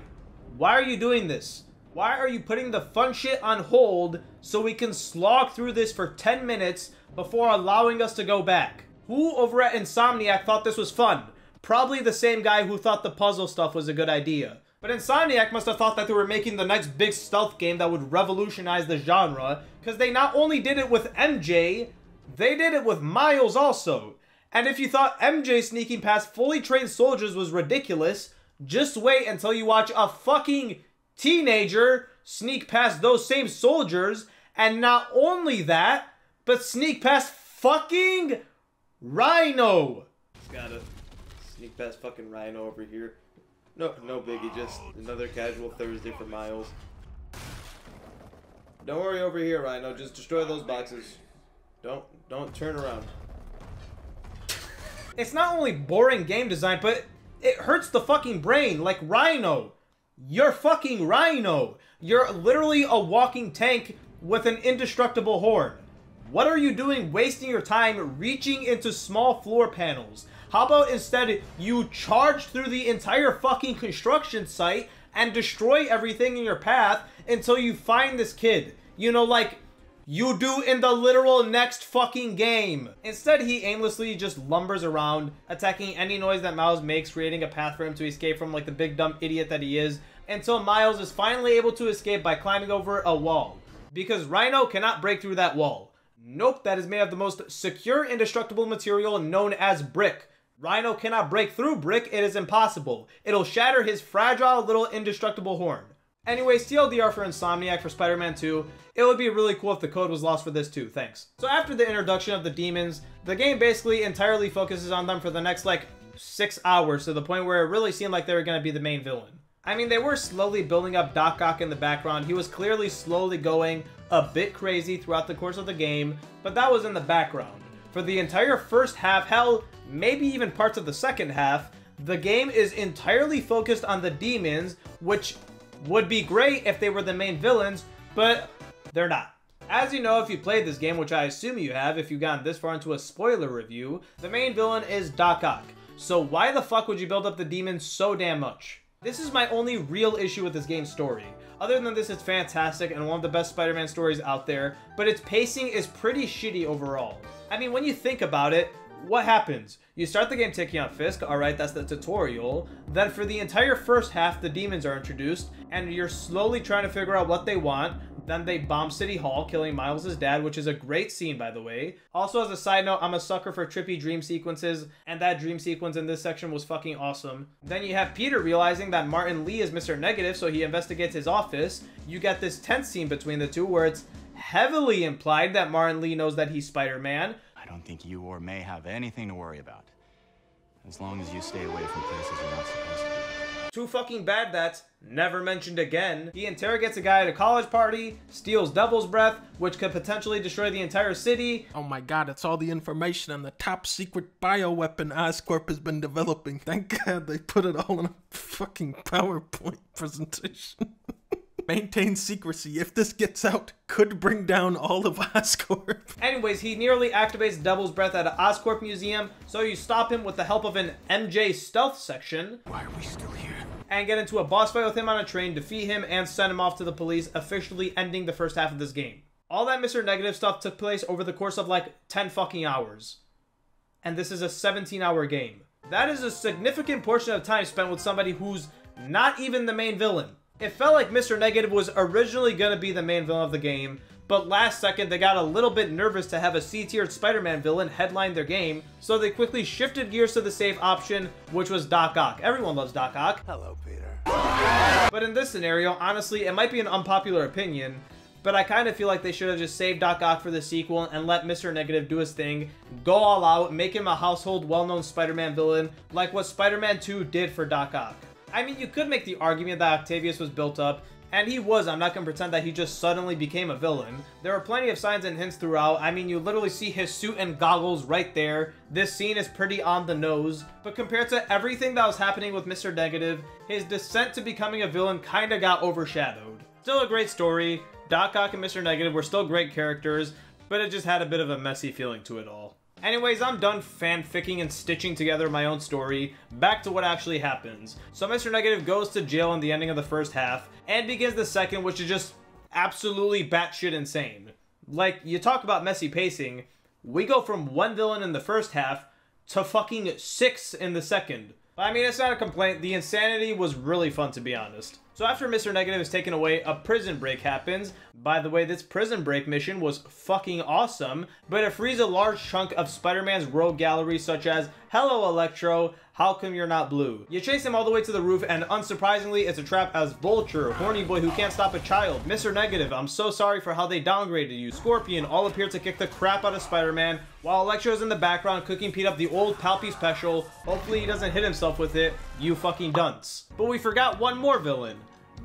Why are you doing this? Why are you putting the fun shit on hold so we can slog through this for 10 minutes before allowing us to go back? Who over at Insomniac thought this was fun? Probably the same guy who thought the puzzle stuff was a good idea. But Insomniac must have thought that they were making the next big stealth game that would revolutionize the genre, because they not only did it with MJ, they did it with Miles also. And if you thought MJ sneaking past fully trained soldiers was ridiculous, just wait until you watch a fucking teenager sneak past those same soldiers, and not only that, but sneak past fucking Rhino. Got it. Sneak past fucking Rhino over here. No biggie, just another casual Thursday for Miles. Don't worry over here, Rhino, just destroy those boxes. Don't turn around. It's not only boring game design, but it hurts the fucking brain. Like, Rhino, you're fucking Rhino. You're literally a walking tank with an indestructible horn. What are you doing wasting your time reaching into small floor panels? How about instead you charge through the entire fucking construction site and destroy everything in your path until you find this kid? You know, like you do in the literal next fucking game. Instead, he aimlessly just lumbers around, attacking any noise that Miles makes, creating a path for him to escape from like the big dumb idiot that he is, until Miles is finally able to escape by climbing over a wall. Because Rhino cannot break through that wall. Nope, that is made of the most secure indestructible material known as brick. Rhino cannot break through brick, it is impossible. It'll shatter his fragile little indestructible horn. Anyway, TLDR for Insomniac for Spider-Man 2. It would be really cool if the code was lost for this too, thanks. So after the introduction of the demons, the game basically entirely focuses on them for the next like 6 hours, to the point where it really seemed like they were going to be the main villain. I mean, they were slowly building up Doc Ock in the background. He was clearly slowly going a bit crazy throughout the course of the game, but that was in the background. For the entire first half, hell, maybe even parts of the second half, the game is entirely focused on the demons, which would be great if they were the main villains, but they're not. As you know, if you played this game, which I assume you have if you've gotten this far into a spoiler review, the main villain is Doc Ock. So why the fuck would you build up the demons so damn much? This is my only real issue with this game's story. Other than this, it's fantastic and one of the best Spider-Man stories out there, but its pacing is pretty shitty overall. I mean, when you think about it, what happens? You start the game taking out Fisk, alright, that's the tutorial. Then for the entire first half, the demons are introduced, and you're slowly trying to figure out what they want. Then they bomb City Hall, killing Miles' dad, which is a great scene, by the way. Also, as a side note, I'm a sucker for trippy dream sequences, and that dream sequence in this section was fucking awesome. Then you have Peter realizing that Martin Lee is Mr. Negative, so he investigates his office. You get this tense scene between the two where it's heavily implied that Martin Lee knows that he's Spider-Man. I don't think you or May have anything to worry about, as long as you stay away from places you're not supposed to be. Too fucking bad that's never mentioned again. He interrogates a guy at a college party, steals Devil's Breath, which could potentially destroy the entire city. Oh my god, it's all the information on the top secret bioweapon Oscorp has been developing. Thank god they put it all in a fucking PowerPoint presentation. Maintain secrecy. If this gets out, could bring down all of Oscorp. Anyways, he nearly activates Devil's Breath at an Oscorp museum, so you stop him with the help of an MJ stealth section. Why are we still here? And get into a boss fight with him on a train, defeat him, and send him off to the police, officially ending the first half of this game. All that Mr. Negative stuff took place over the course of like 10 fucking hours. And this is a 17-hour game. That is a significant portion of time spent with somebody who's not even the main villain. It felt like Mr. Negative was originally going to be the main villain of the game, but last second they got a little bit nervous to have a C-tiered Spider-Man villain headline their game, so they quickly shifted gears to the safe option, which was Doc Ock. Everyone loves Doc Ock. Hello, Peter. But in this scenario, honestly, it might be an unpopular opinion, but I kind of feel like they should have just saved Doc Ock for the sequel and let Mr. Negative do his thing, go all out, make him a household well-known Spider-Man villain, like what Spider-Man 2 did for Doc Ock. I mean, you could make the argument that Octavius was built up, and he was. I'm not going to pretend that he just suddenly became a villain. There are plenty of signs and hints throughout. I mean, you literally see his suit and goggles right there. This scene is pretty on the nose. But compared to everything that was happening with Mr. Negative, his descent to becoming a villain kind of got overshadowed. Still a great story. Doc Ock and Mr. Negative were still great characters, but it just had a bit of a messy feeling to it all. Anyways, I'm done fanficking and stitching together my own story. Back to what actually happens. So Mr. Negative goes to jail in the ending of the first half and begins the second, which is just absolutely batshit insane. Like, you talk about messy pacing, we go from one villain in the first half to fucking 6 in the second. I mean, it's not a complaint. The insanity was really fun, to be honest. So after Mr. Negative is taken away, a prison break happens. By the way, this prison break mission was fucking awesome, but it frees a large chunk of Spider-Man's rogue gallery, such as, hello, Electro, how come you're not blue? You chase him all the way to the roof, and unsurprisingly, it's a trap as Vulture, horny boy who can't stop a child, Mr. Negative, I'm so sorry for how they downgraded you, Scorpion, all appear to kick the crap out of Spider-Man, while Electro's in the background cooking Pete up the old Palpy special. Hopefully he doesn't hit himself with it, you fucking dunce. But we forgot one more villain.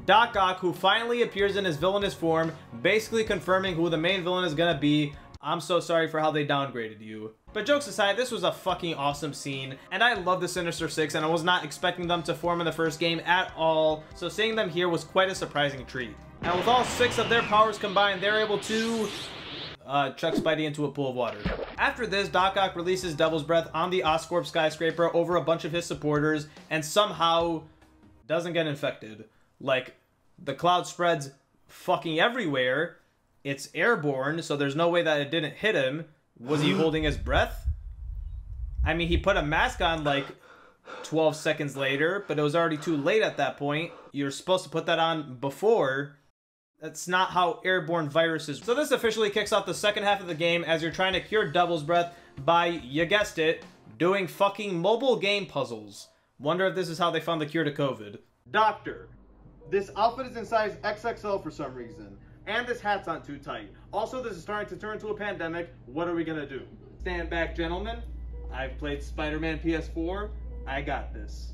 Doc Ock, who finally appears in his villainous form, basically confirming who the main villain is gonna be. I'm so sorry for how they downgraded you. But jokes aside, this was a fucking awesome scene, and I love the Sinister Six, and I was not expecting them to form in the first game at all, so seeing them here was quite a surprising treat. And with all 6 of their powers combined, they're able to chuck Spidey into a pool of water. After this, Doc Ock releases Devil's Breath on the Oscorp skyscraper over a bunch of his supporters, and somehow doesn't get infected. Like, the cloud spreads fucking everywhere. It's airborne, so there's no way that it didn't hit him. Was he holding his breath? I mean, he put a mask on like 12 seconds later, but it was already too late at that point. You're supposed to put that on before. That's not how airborne viruses work. So this officially kicks off the second half of the game as you're trying to cure Devil's Breath by, you guessed it, doing fucking mobile game puzzles. Wonder if this is how they found the cure to COVID. Doctor, this outfit is in size XXL for some reason. And this hat's on too tight. Also, this is starting to turn into a pandemic. What are we gonna do? Stand back, gentlemen. I've played Spider-Man PS4. I got this.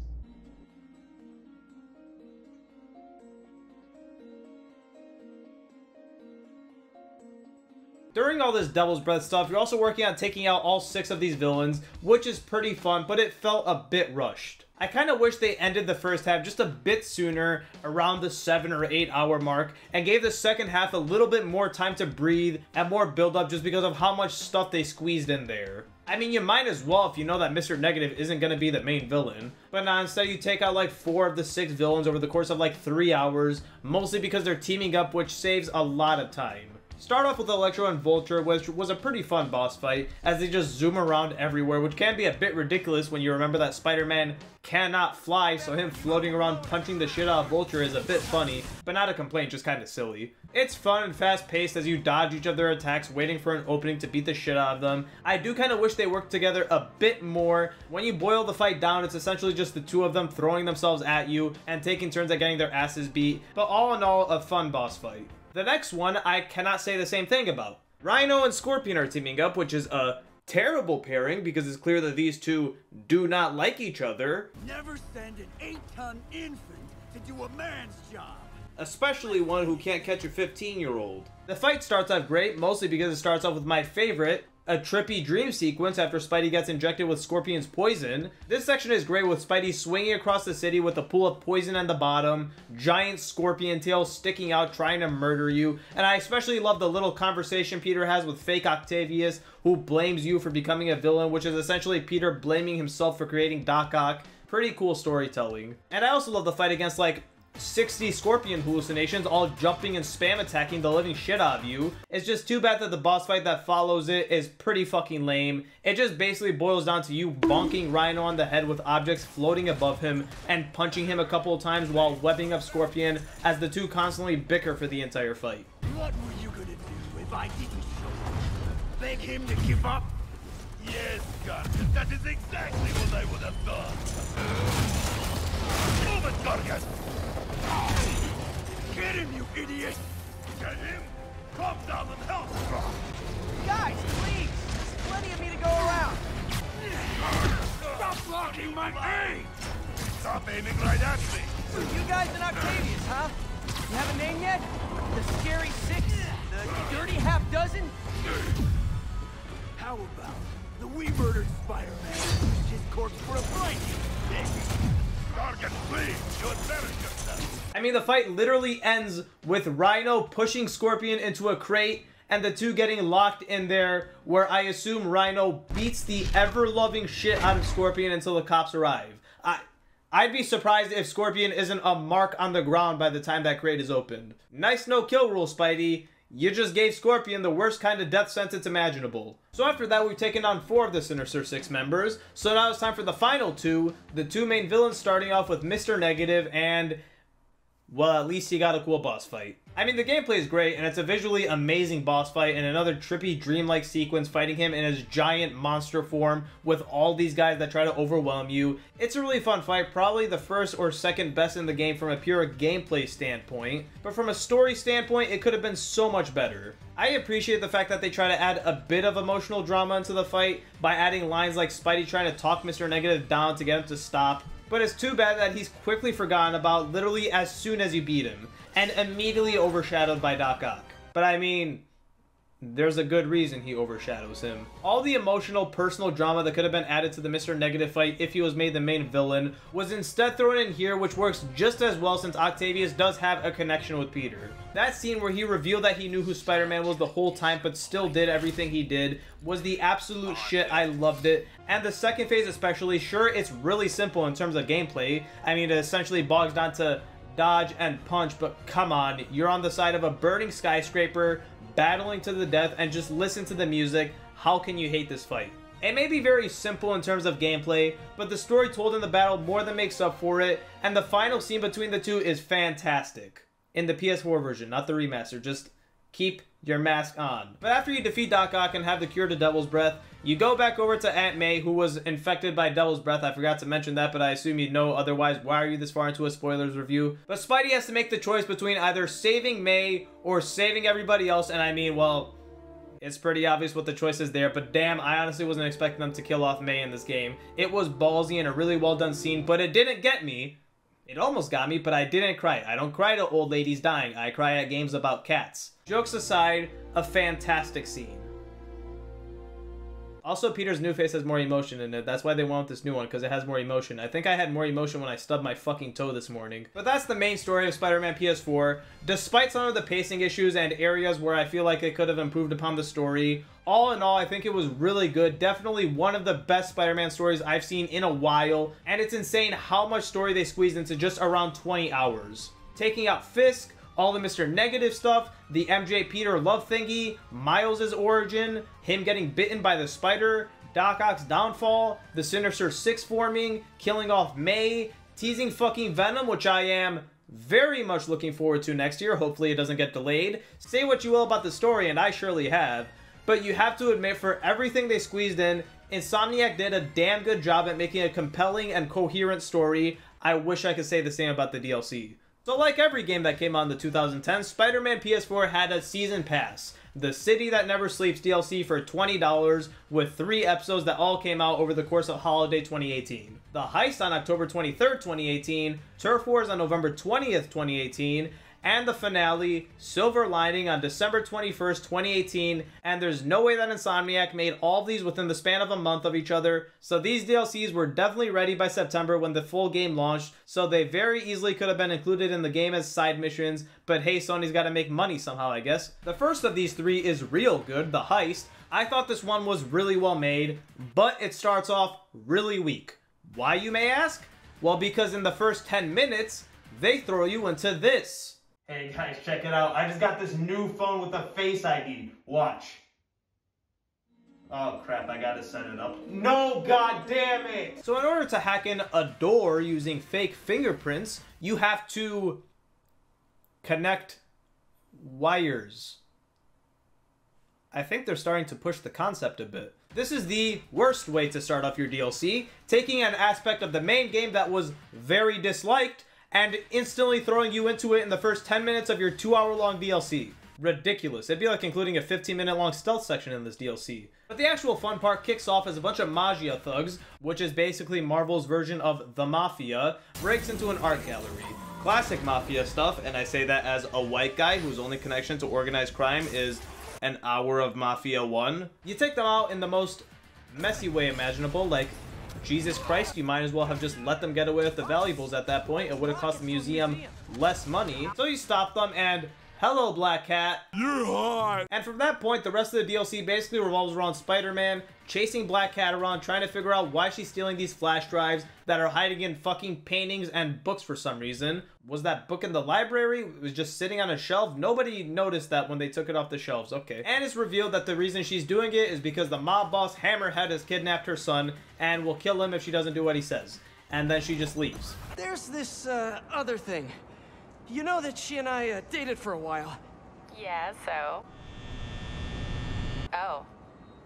During all this Devil's Breath stuff, you're also working on taking out all 6 of these villains, which is pretty fun, but it felt a bit rushed. I kind of wish they ended the first half just a bit sooner, around the 7 or 8 hour mark, and gave the second half a little bit more time to breathe and more build up just because of how much stuff they squeezed in there. I mean, you might as well if you know that Mr. Negative isn't going to be the main villain, but now instead you take out like 4 of the 6 villains over the course of like 3 hours, mostly because they're teaming up, which saves a lot of time. Start off with Electro and Vulture, which was a pretty fun boss fight, as they just zoom around everywhere, which can be a bit ridiculous when you remember that Spider-Man cannot fly, so him floating around punching the shit out of Vulture is a bit funny, but not a complaint, just kind of silly. It's fun and fast-paced as you dodge each of their attacks, waiting for an opening to beat the shit out of them. I do kind of wish they worked together a bit more. When you boil the fight down, it's essentially just the 2 of them throwing themselves at you and taking turns at getting their asses beat, but all in all, a fun boss fight. The next one, I cannot say the same thing about. Rhino and Scorpion are teaming up, which is a terrible pairing because it's clear that these 2 do not like each other. Never send an 8-ton infant to do a man's job. Especially one who can't catch a 15-year-old. The fight starts off great, mostly because it starts off with my favorite, a trippy dream sequence after Spidey gets injected with Scorpion's poison. This section is great with Spidey swinging across the city with a pool of poison at the bottom, giant scorpion tails sticking out trying to murder you, and I especially love the little conversation Peter has with fake Octavius, who blames you for becoming a villain, which is essentially Peter blaming himself for creating Doc Ock. Pretty cool storytelling. And I also love the fight against, like, 60 Scorpion hallucinations all jumping and spam attacking the living shit out of you. It's just too bad that the boss fight that follows it is pretty fucking lame. It just basically boils down to you bonking Rhino on the head with objects floating above him and punching him a couple of times while webbing up Scorpion as the two constantly bicker for the entire fight. What were you gonna do if I didn't show up? Beg him to give up? Yes, Gargus, that is exactly what I would have done. Move it, Gargus! Get him, you idiot! Get him! Come down and help! Guys, please! There's plenty of me to go around! Stop blocking my aim! Stop aiming right at me! You guys and Octavius, huh? You have a name yet? The Scary Six? The Dirty Half Dozen? How about the we murdered Spider-Man? His corpse for a blanket! I mean, the fight literally ends with Rhino pushing Scorpion into a crate and the two getting locked in there, where I assume Rhino beats the ever-loving shit out of Scorpion until the cops arrive. I'd be surprised if Scorpion isn't a mark on the ground by the time that crate is opened. Nice no-kill rule, Spidey. You just gave Scorpion the worst kind of death sentence imaginable. So after that, we've taken on 4 of the Sinister Six members, so now it's time for the final 2, the 2 main villains, starting off with Mr. Negative and... well, at least he got a cool boss fight. I mean, the gameplay is great, and it's a visually amazing boss fight and another trippy, dreamlike sequence fighting him in his giant monster form with all these guys that try to overwhelm you. It's a really fun fight, probably the first or second best in the game from a pure gameplay standpoint, but from a story standpoint, it could have been so much better. I appreciate the fact that they try to add a bit of emotional drama into the fight by adding lines like Spidey trying to talk Mr. Negative down to get him to stop, but it's too bad that he's quickly forgotten about literally as soon as you beat him, and immediately overshadowed by Doc Ock. But I mean, there's a good reason he overshadows him. All the emotional, personal drama that could have been added to the Mr. Negative fight if he was made the main villain was instead thrown in here, which works just as well since Octavius does have a connection with Peter. That scene where he revealed that he knew who Spider-Man was the whole time but still did everything he did was the absolute shit. I loved it. And the second phase especially, sure, it's really simple in terms of gameplay. I mean, it essentially bogs down to dodge and punch, but come on, you're on the side of a burning skyscraper, battling to the death, and just listen to the music. How can you hate this fight? It may be very simple in terms of gameplay, but the story told in the battle more than makes up for it, and the final scene between the two is fantastic. In the PS4 version, not the remaster, just keep your mask on. But after you defeat Doc Ock and have the cure to Devil's Breath, you go back over to Aunt May, who was infected by Devil's Breath. I forgot to mention that, but I assume you know otherwise. Why are you this far into a spoilers review? But Spidey has to make the choice between either saving May or saving everybody else, and I mean, well, it's pretty obvious what the choice is there, but damn, I honestly wasn't expecting them to kill off May in this game. It was ballsy and a really well done scene, but it didn't get me. It almost got me, but I didn't cry. I don't cry to old ladies dying. I cry at games about cats. Jokes aside, a fantastic scene. Also, Peter's new face has more emotion in it. That's why they want this new one, because it has more emotion. I think I had more emotion when I stubbed my fucking toe this morning. But that's the main story of Spider-Man PS4. Despite some of the pacing issues and areas where I feel like it could have improved upon the story, all in all, I think it was really good. Definitely one of the best Spider-Man stories I've seen in a while, and it's insane how much story they squeezed into just around 20 hours. Taking out Fisk, all the Mr. Negative stuff, the MJ Peter love thingy, Miles' origin, him getting bitten by the spider, Doc Ock's downfall, the Sinister Six forming, killing off May, teasing fucking Venom, which I am very much looking forward to next year. Hopefully it doesn't get delayed. Say what you will about the story, and I surely have, but you have to admit, for everything they squeezed in, Insomniac did a damn good job at making a compelling and coherent story. I wish I could say the same about the DLC. So like every game that came out in the 2010s, Spider-Man PS4 had a season pass, the City That Never Sleeps DLC for $20, with 3 episodes that all came out over the course of holiday 2018. The Heist on October 23rd, 2018, Turf Wars on November 20th, 2018, and the finale, Silver Lining, on December 21st, 2018, and there's no way that Insomniac made all of these within the span of a month of each other, so these DLCs were definitely ready by September when the full game launched, so they very easily could have been included in the game as side missions, but hey, Sony's gotta make money somehow, I guess. The first of these 3 is real good, The Heist. I thought this one was really well made, but it starts off really weak. Why, you may ask? Well, because in the first 10 minutes, they throw you into this. Hey guys, check it out. I just got this new phone with a Face ID. Watch. Oh crap, I gotta set it up. No, god damn it! So in order to hack in a door using fake fingerprints, you have to connect wires. I think they're starting to push the concept a bit. This is the worst way to start off your DLC, taking an aspect of the main game that was very disliked and instantly throwing you into it in the first 10 minutes of your 2-hour-long DLC. Ridiculous. It'd be like including a 15-minute long stealth section in this DLC. But the actual fun part kicks off as a bunch of Magia thugs, which is basically Marvel's version of the Mafia, breaks into an art gallery. Classic Mafia stuff, and I say that as a white guy whose only connection to organized crime is an hour of Mafia 1. You take them out in the most messy way imaginable, like, Jesus Christ, you might as well have just let them get away with the valuables at that point. It would have cost the museum less money. So you stop them and... hello, Black Cat. You're hot. And from that point, the rest of the DLC basically revolves around Spider-Man chasing Black Cat around, trying to figure out why she's stealing these flash drives that are hiding in fucking paintings and books for some reason. Was that book in the library? It was just sitting on a shelf. Nobody noticed that when they took it off the shelves. Okay. And it's revealed that the reason she's doing it is because the mob boss Hammerhead has kidnapped her son and will kill him if she doesn't do what he says. And then she just leaves. There's this other thing. You know that she and I dated for a while. Yeah, so... oh.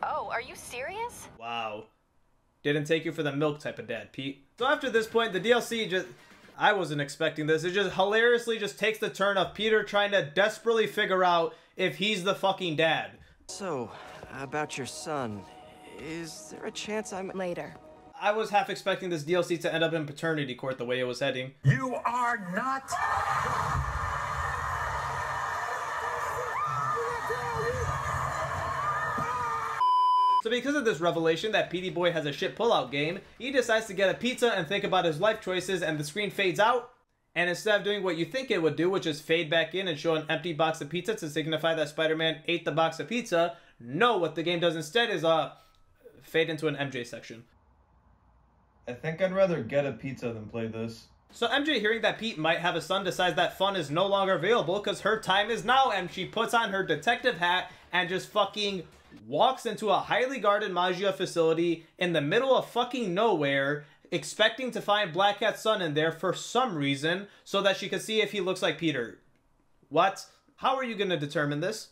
Oh, are you serious? Wow. Didn't take you for the milk type of dad, Pete. So after this point, the DLC just... I wasn't expecting this. It just hilariously just takes the turn of Peter trying to desperately figure out if he's the fucking dad. So, about your son, is there a chance I'm... later. I was half expecting this DLC to end up in paternity court the way it was heading. You are not... So because of this revelation that PD Boy has a shit pullout game, he decides to get a pizza and think about his life choices, and the screen fades out. And instead of doing what you think it would do, which is fade back in and show an empty box of pizza to signify that Spider-Man ate the box of pizza, no, what the game does instead is fade into an MJ section. I think I'd rather get a pizza than play this. So MJ, hearing that Pete might have a son, decides that fun is no longer available because her time is now, and she puts on her detective hat and just fucking walks into a highly guarded Magia facility in the middle of fucking nowhere, expecting to find Black Cat's son in there for some reason so that she could see if he looks like Peter. What? How are you going to determine this?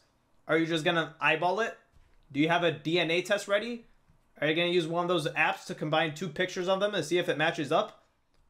Are you just going to eyeball it? Do you have a DNA test ready? Are you going to use one of those apps to combine two pictures of them and see if it matches up?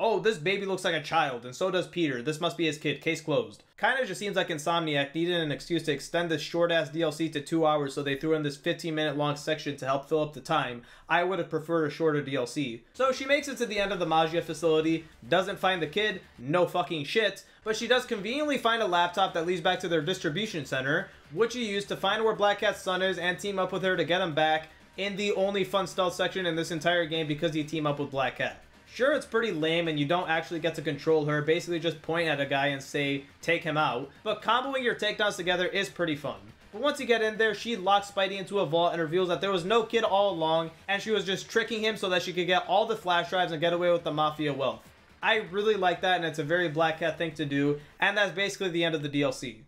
Oh, this baby looks like a child, and so does Peter. This must be his kid. Case closed. Kind of just seems like Insomniac needed an excuse to extend this short-ass DLC to 2 hours, so they threw in this 15-minute long section to help fill up the time. I would have preferred a shorter DLC. So she makes it to the end of the Magia facility, doesn't find the kid, no fucking shit, but she does conveniently find a laptop that leads back to their distribution center, which you use to find where Black Cat's son is and team up with her to get him back, in the only fun stealth section in this entire game because you team up with Black Cat. Sure, it's pretty lame and you don't actually get to control her, basically just point at a guy and say, take him out, but comboing your takedowns together is pretty fun. But once you get in there, she locks Spidey into a vault and reveals that there was no kid all along, and she was just tricking him so that she could get all the flash drives and get away with the Mafia wealth. I really like that, and it's a very Black Cat thing to do, and that's basically the end of the DLC.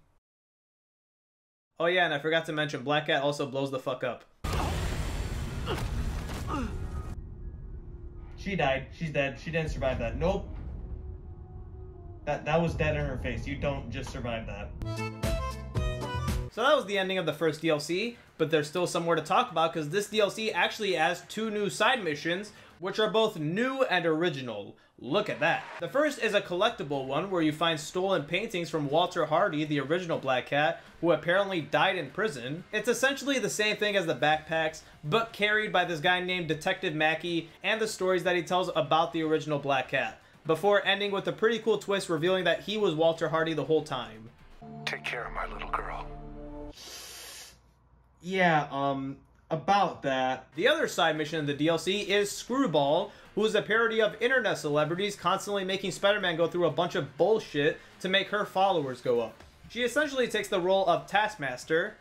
Oh yeah, and I forgot to mention, Black Cat also blows the fuck up. She died. She's dead. She didn't survive that. Nope. That was dead in her face. You don't just survive that. So that was the ending of the first DLC, but there's still some more to talk about because this DLC actually has 2 new side missions, which are both new and original. Look at that. The first is a collectible one where you find stolen paintings from Walter Hardy, the original Black Cat, who apparently died in prison. It's essentially the same thing as the backpacks, but carried by this guy named Detective Mackey and the stories that he tells about the original Black Cat, before ending with a pretty cool twist revealing that he was Walter Hardy the whole time. Take care of my little girl. Yeah, about that. The other side mission in the DLC is Screwball, who is a parody of internet celebrities constantly making Spider-Man go through a bunch of bullshit to make her followers go up. She essentially takes the role of Taskmaster.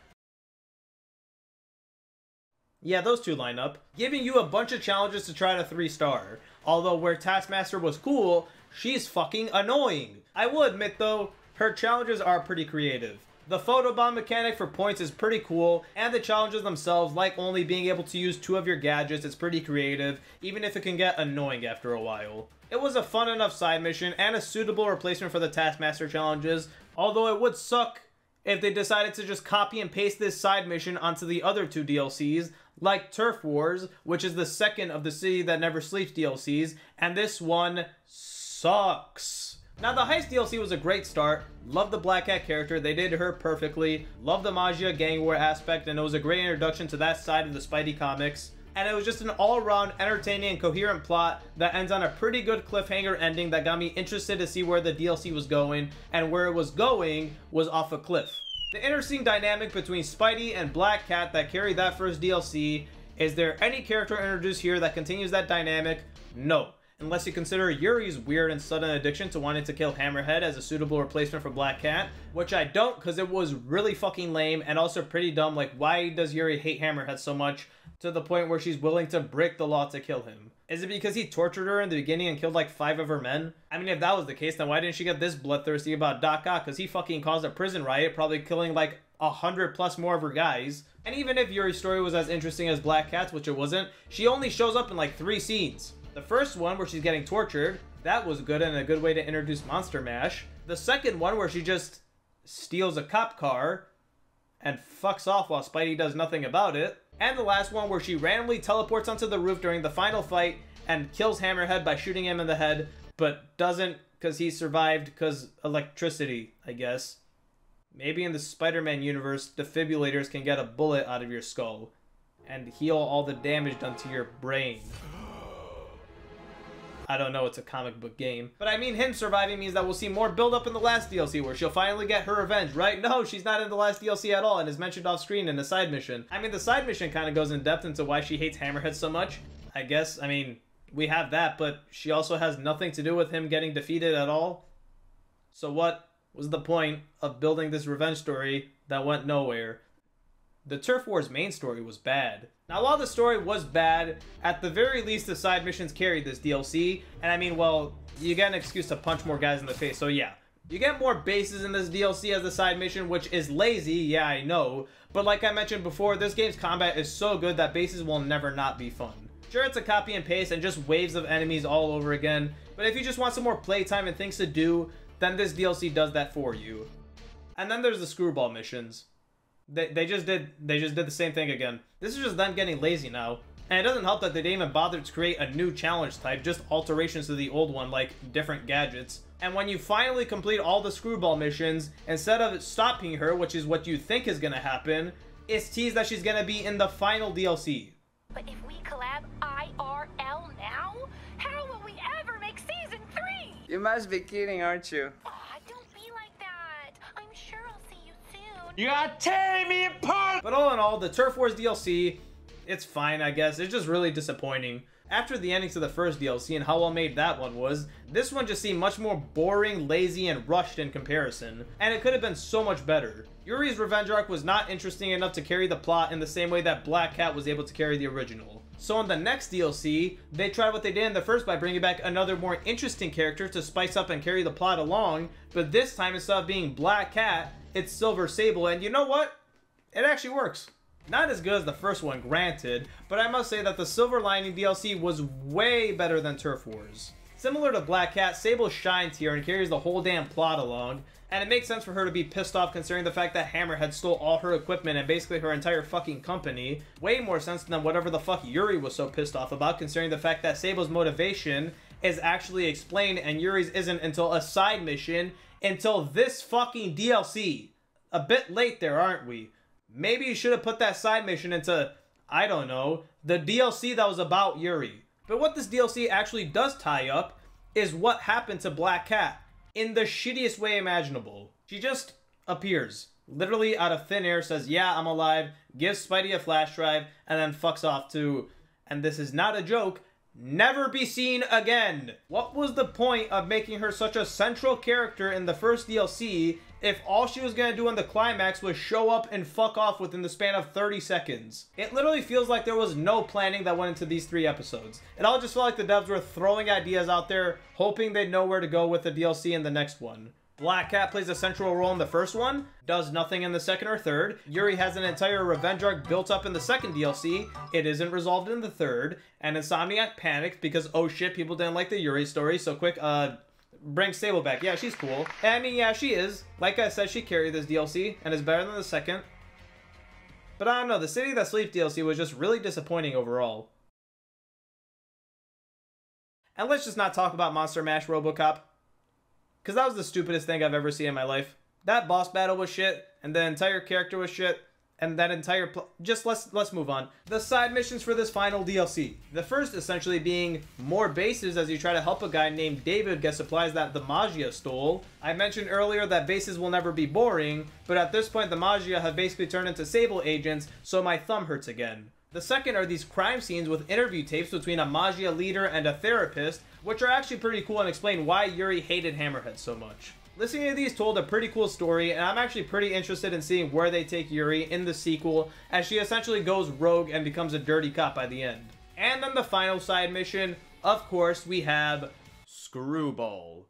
Yeah, those two line up. Giving you a bunch of challenges to try to 3-star. Although where Taskmaster was cool, She's fucking annoying. I will admit though, her challenges are pretty creative. The photobomb mechanic for points is pretty cool, and the challenges themselves, like only being able to use 2 of your gadgets, is pretty creative, even if it can get annoying after a while. It was a fun enough side mission and a suitable replacement for the Taskmaster challenges, although it would suck if they decided to just copy and paste this side mission onto the other 2 DLCs, like Turf Wars, which is the second of the City That Never Sleeps DLCs, and this one sucks. Now, the Heist DLC was a great start. Love the Black Cat character, they did her perfectly. Love the Magia gang war aspect, and it was a great introduction to that side of the Spidey comics. And it was just an all-around entertaining and coherent plot that ends on a pretty good cliffhanger ending that got me interested to see where the DLC was going, and where it was going was off a cliff. The interesting dynamic between Spidey and Black Cat that carried that first DLC, is there any character introduced here that continues that dynamic? No. Unless you consider Yuri's weird and sudden addiction to wanting to kill Hammerhead as a suitable replacement for Black Cat, which I don't, because it was really fucking lame and also pretty dumb. Like, why does Yuri hate Hammerhead so much to the point where she's willing to break the law to kill him? Is it because he tortured her in the beginning and killed like 5 of her men? I mean, if that was the case, then why didn't she get this bloodthirsty about Doc Ock, because he fucking caused a prison riot, probably killing like 100+ more of her guys. And even if Yuri's story was as interesting as Black Cat's, which it wasn't, she only shows up in like 3 scenes. The first one, where she's getting tortured, that was good and a good way to introduce Monster Mash. The second one, where she just steals a cop car and fucks off while Spidey does nothing about it. And the last one, where she randomly teleports onto the roof during the final fight and kills Hammerhead by shooting him in the head, but doesn't, because he survived because electricity, I guess. Maybe in the Spider-Man universe, defibrillators can get a bullet out of your skull and heal all the damage done to your brain. I don't know, it's a comic book game. But I mean, him surviving means that we'll see more build-up in the last DLC, where she'll finally get her revenge, right? No, she's not in the last DLC at all, and is mentioned off-screen in a side mission. I mean, the side mission kind of goes in depth into why she hates Hammerhead so much. I guess, I mean, we have that, but she also has nothing to do with him getting defeated at all. So what was the point of building this revenge story that went nowhere? The Turf Wars main story was bad. Now, while the story was bad, at the very least, the side missions carried this DLC. And I mean, well, you get an excuse to punch more guys in the face, so yeah. You get more bases in this DLC as the side mission, which is lazy, yeah, I know. But like I mentioned before, this game's combat is so good that bases will never not be fun. Sure, it's a copy and paste and just waves of enemies all over again, but if you just want some more playtime and things to do, then this DLC does that for you. And then there's the Screwball missions. They just did the same thing again. This is just them getting lazy now. And it doesn't help that they didn't even bother to create a new challenge type, just alterations to the old one, like different gadgets. And when you finally complete all the Screwball missions, instead of stopping her, which is what you think is gonna happen, it's teased that she's gonna be in the final DLC. But if we collab IRL now, how will we ever make season 3? You must be kidding, aren't you? You gotta tear me apart! But all in all, the Turf Wars DLC, it's fine, I guess. It's just really disappointing. After the endings of the first DLC and how well made that one was, this one just seemed much more boring, lazy, and rushed in comparison. And it could have been so much better. Yuri's revenge arc was not interesting enough to carry the plot in the same way that Black Cat was able to carry the original. So in the next DLC, they tried what they did in the first by bringing back another more interesting character to spice up and carry the plot along, but this time instead of being Black Cat, it's Silver Sable, and you know what? It actually works. Not as good as the first one, granted, but I must say that the Silver Lining DLC was way better than Turf Wars. Similar to Black Cat, Sable shines here and carries the whole damn plot along, and it makes sense for her to be pissed off considering the fact that Hammerhead stole all her equipment and basically her entire fucking company. Way more sense than whatever the fuck Yuri was so pissed off about, considering the fact that Sable's motivation is actually explained and Yuri's isn't until a side mission, until this fucking DLC. A bit late there, aren't we? Maybe you should have put that side mission into, I don't know, the DLC that was about Yuri. But what this DLC actually does tie up is what happened to Black Cat in the shittiest way imaginable. She just appears, literally out of thin air, says, yeah, I'm alive, gives Spidey a flash drive, and then fucks off to, and this is not a joke, never be seen again. What was the point of making her such a central character in the first DLC if all she was gonna do in the climax was show up and fuck off within the span of 30 seconds? It literally feels like there was no planning that went into these 3 episodes. It all just felt like the devs were throwing ideas out there, hoping they'd know where to go with the DLC in the next one. Black Cat plays a central role in the first one, does nothing in the second or third. Yuri has an entire revenge arc built up in the second DLC. It isn't resolved in the third. And Insomniac panicked because, oh shit, people didn't like the Yuri story, so quick, bring Sable back. Yeah, she's cool. And I mean, yeah, she is. Like I said, she carried this DLC and is better than the second. But I don't know, the City That Sleeps DLC was just really disappointing overall. And let's just not talk about Monster Mash RoboCop, because that was the stupidest thing I've ever seen in my life. That boss battle was shit, and the entire character was shit, and that entire let's move on. The side missions for this final DLC. The first essentially being more bases as you try to help a guy named David get supplies that the Magia stole. I mentioned earlier that bases will never be boring, but at this point the Magia have basically turned into Sable agents, so my thumb hurts again. The second are these crime scenes with interview tapes between a Magia leader and a therapist, which are actually pretty cool and explain why Yuri hated Hammerhead so much. Listening to these told a pretty cool story, and I'm actually pretty interested in seeing where they take Yuri in the sequel, as she essentially goes rogue and becomes a dirty cop by the end. And then the final side mission, of course, we have Screwball.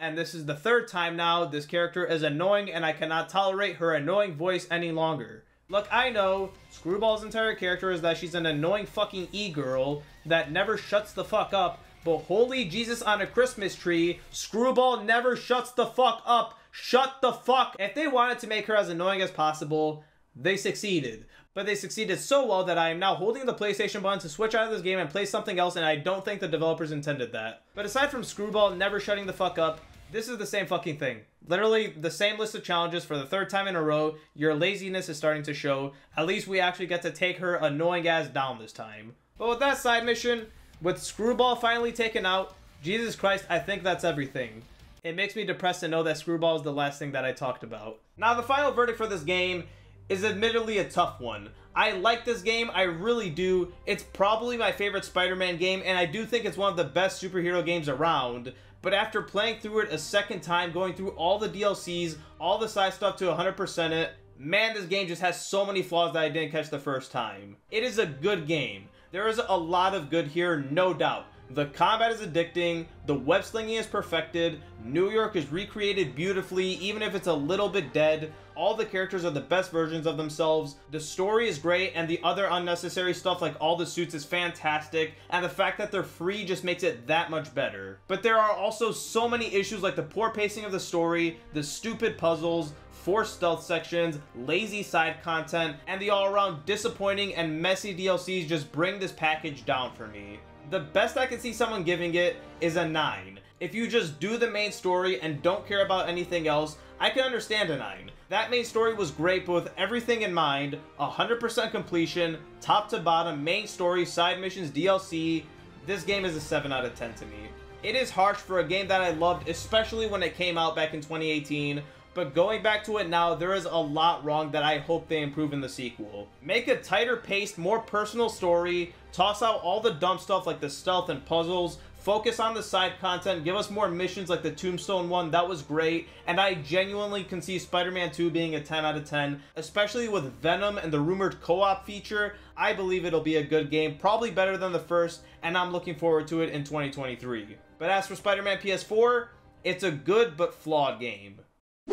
And this is the third time now this character is annoying, and I cannot tolerate her annoying voice any longer. Look, I know Screwball's entire character is that she's an annoying fucking e-girl that never shuts the fuck up, but holy Jesus on a Christmas tree, Screwball never shuts the fuck up. Shut the fuck. If they wanted to make her as annoying as possible, they succeeded. But they succeeded so well that I am now holding the PlayStation button to switch out of this game and play something else, and I don't think the developers intended that. But aside from Screwball never shutting the fuck up, this is the same fucking thing. Literally the same list of challenges for the third time in a row. Your laziness is starting to show. At least we actually get to take her annoying ass down this time. But with that side mission, with Screwball finally taken out, Jesus Christ, I think that's everything. It makes me depressed to know that Screwball is the last thing that I talked about. Now, the final verdict for this game is admittedly a tough one. I like this game, I really do. It's probably my favorite Spider-Man game, and I do think it's one of the best superhero games around. But after playing through it a second time, going through all the DLCs, all the side stuff to 100% it, man, this game just has so many flaws that I didn't catch the first time. It is a good game. There is a lot of good here, no doubt. The combat is addicting, the web slinging is perfected, New York is recreated beautifully, even if it's a little bit dead. All the characters are the best versions of themselves. The story is great, and the other unnecessary stuff like all the suits is fantastic, and the fact that they're free just makes it that much better. But there are also so many issues like the poor pacing of the story, the stupid puzzles, forced stealth sections, lazy side content, and the all-around disappointing and messy DLCs just bring this package down for me. The best I can see someone giving it is a 9. If you just do the main story and don't care about anything else, I can understand a 9. That main story was great, but with everything in mind, 100% completion, top to bottom, main story, side missions, DLC, this game is a 7 out of 10 to me. It is harsh for a game that I loved, especially when it came out back in 2018, but going back to it now, there is a lot wrong that I hope they improve in the sequel. Make a tighter paced, more personal story, toss out all the dumb stuff like the stealth and puzzles, focus on the side content, give us more missions like the Tombstone one, that was great, and I genuinely can see Spider-Man 2 being a 10 out of 10, especially with Venom and the rumored co-op feature. I believe it'll be a good game, probably better than the first, and I'm looking forward to it in 2023. But as for Spider-Man PS4, it's a good but flawed game.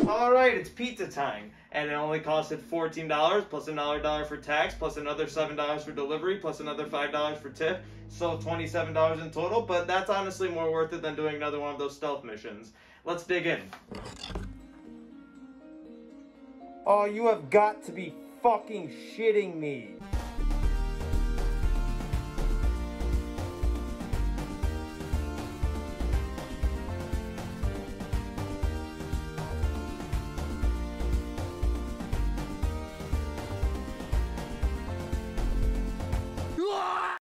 Alright, it's pizza time, and it only costed $14, plus $1 for tax, plus another $7 for delivery, plus another $5 for tip, so $27 in total, but that's honestly more worth it than doing another one of those stealth missions. Let's dig in. Oh, you have got to be fucking shitting me.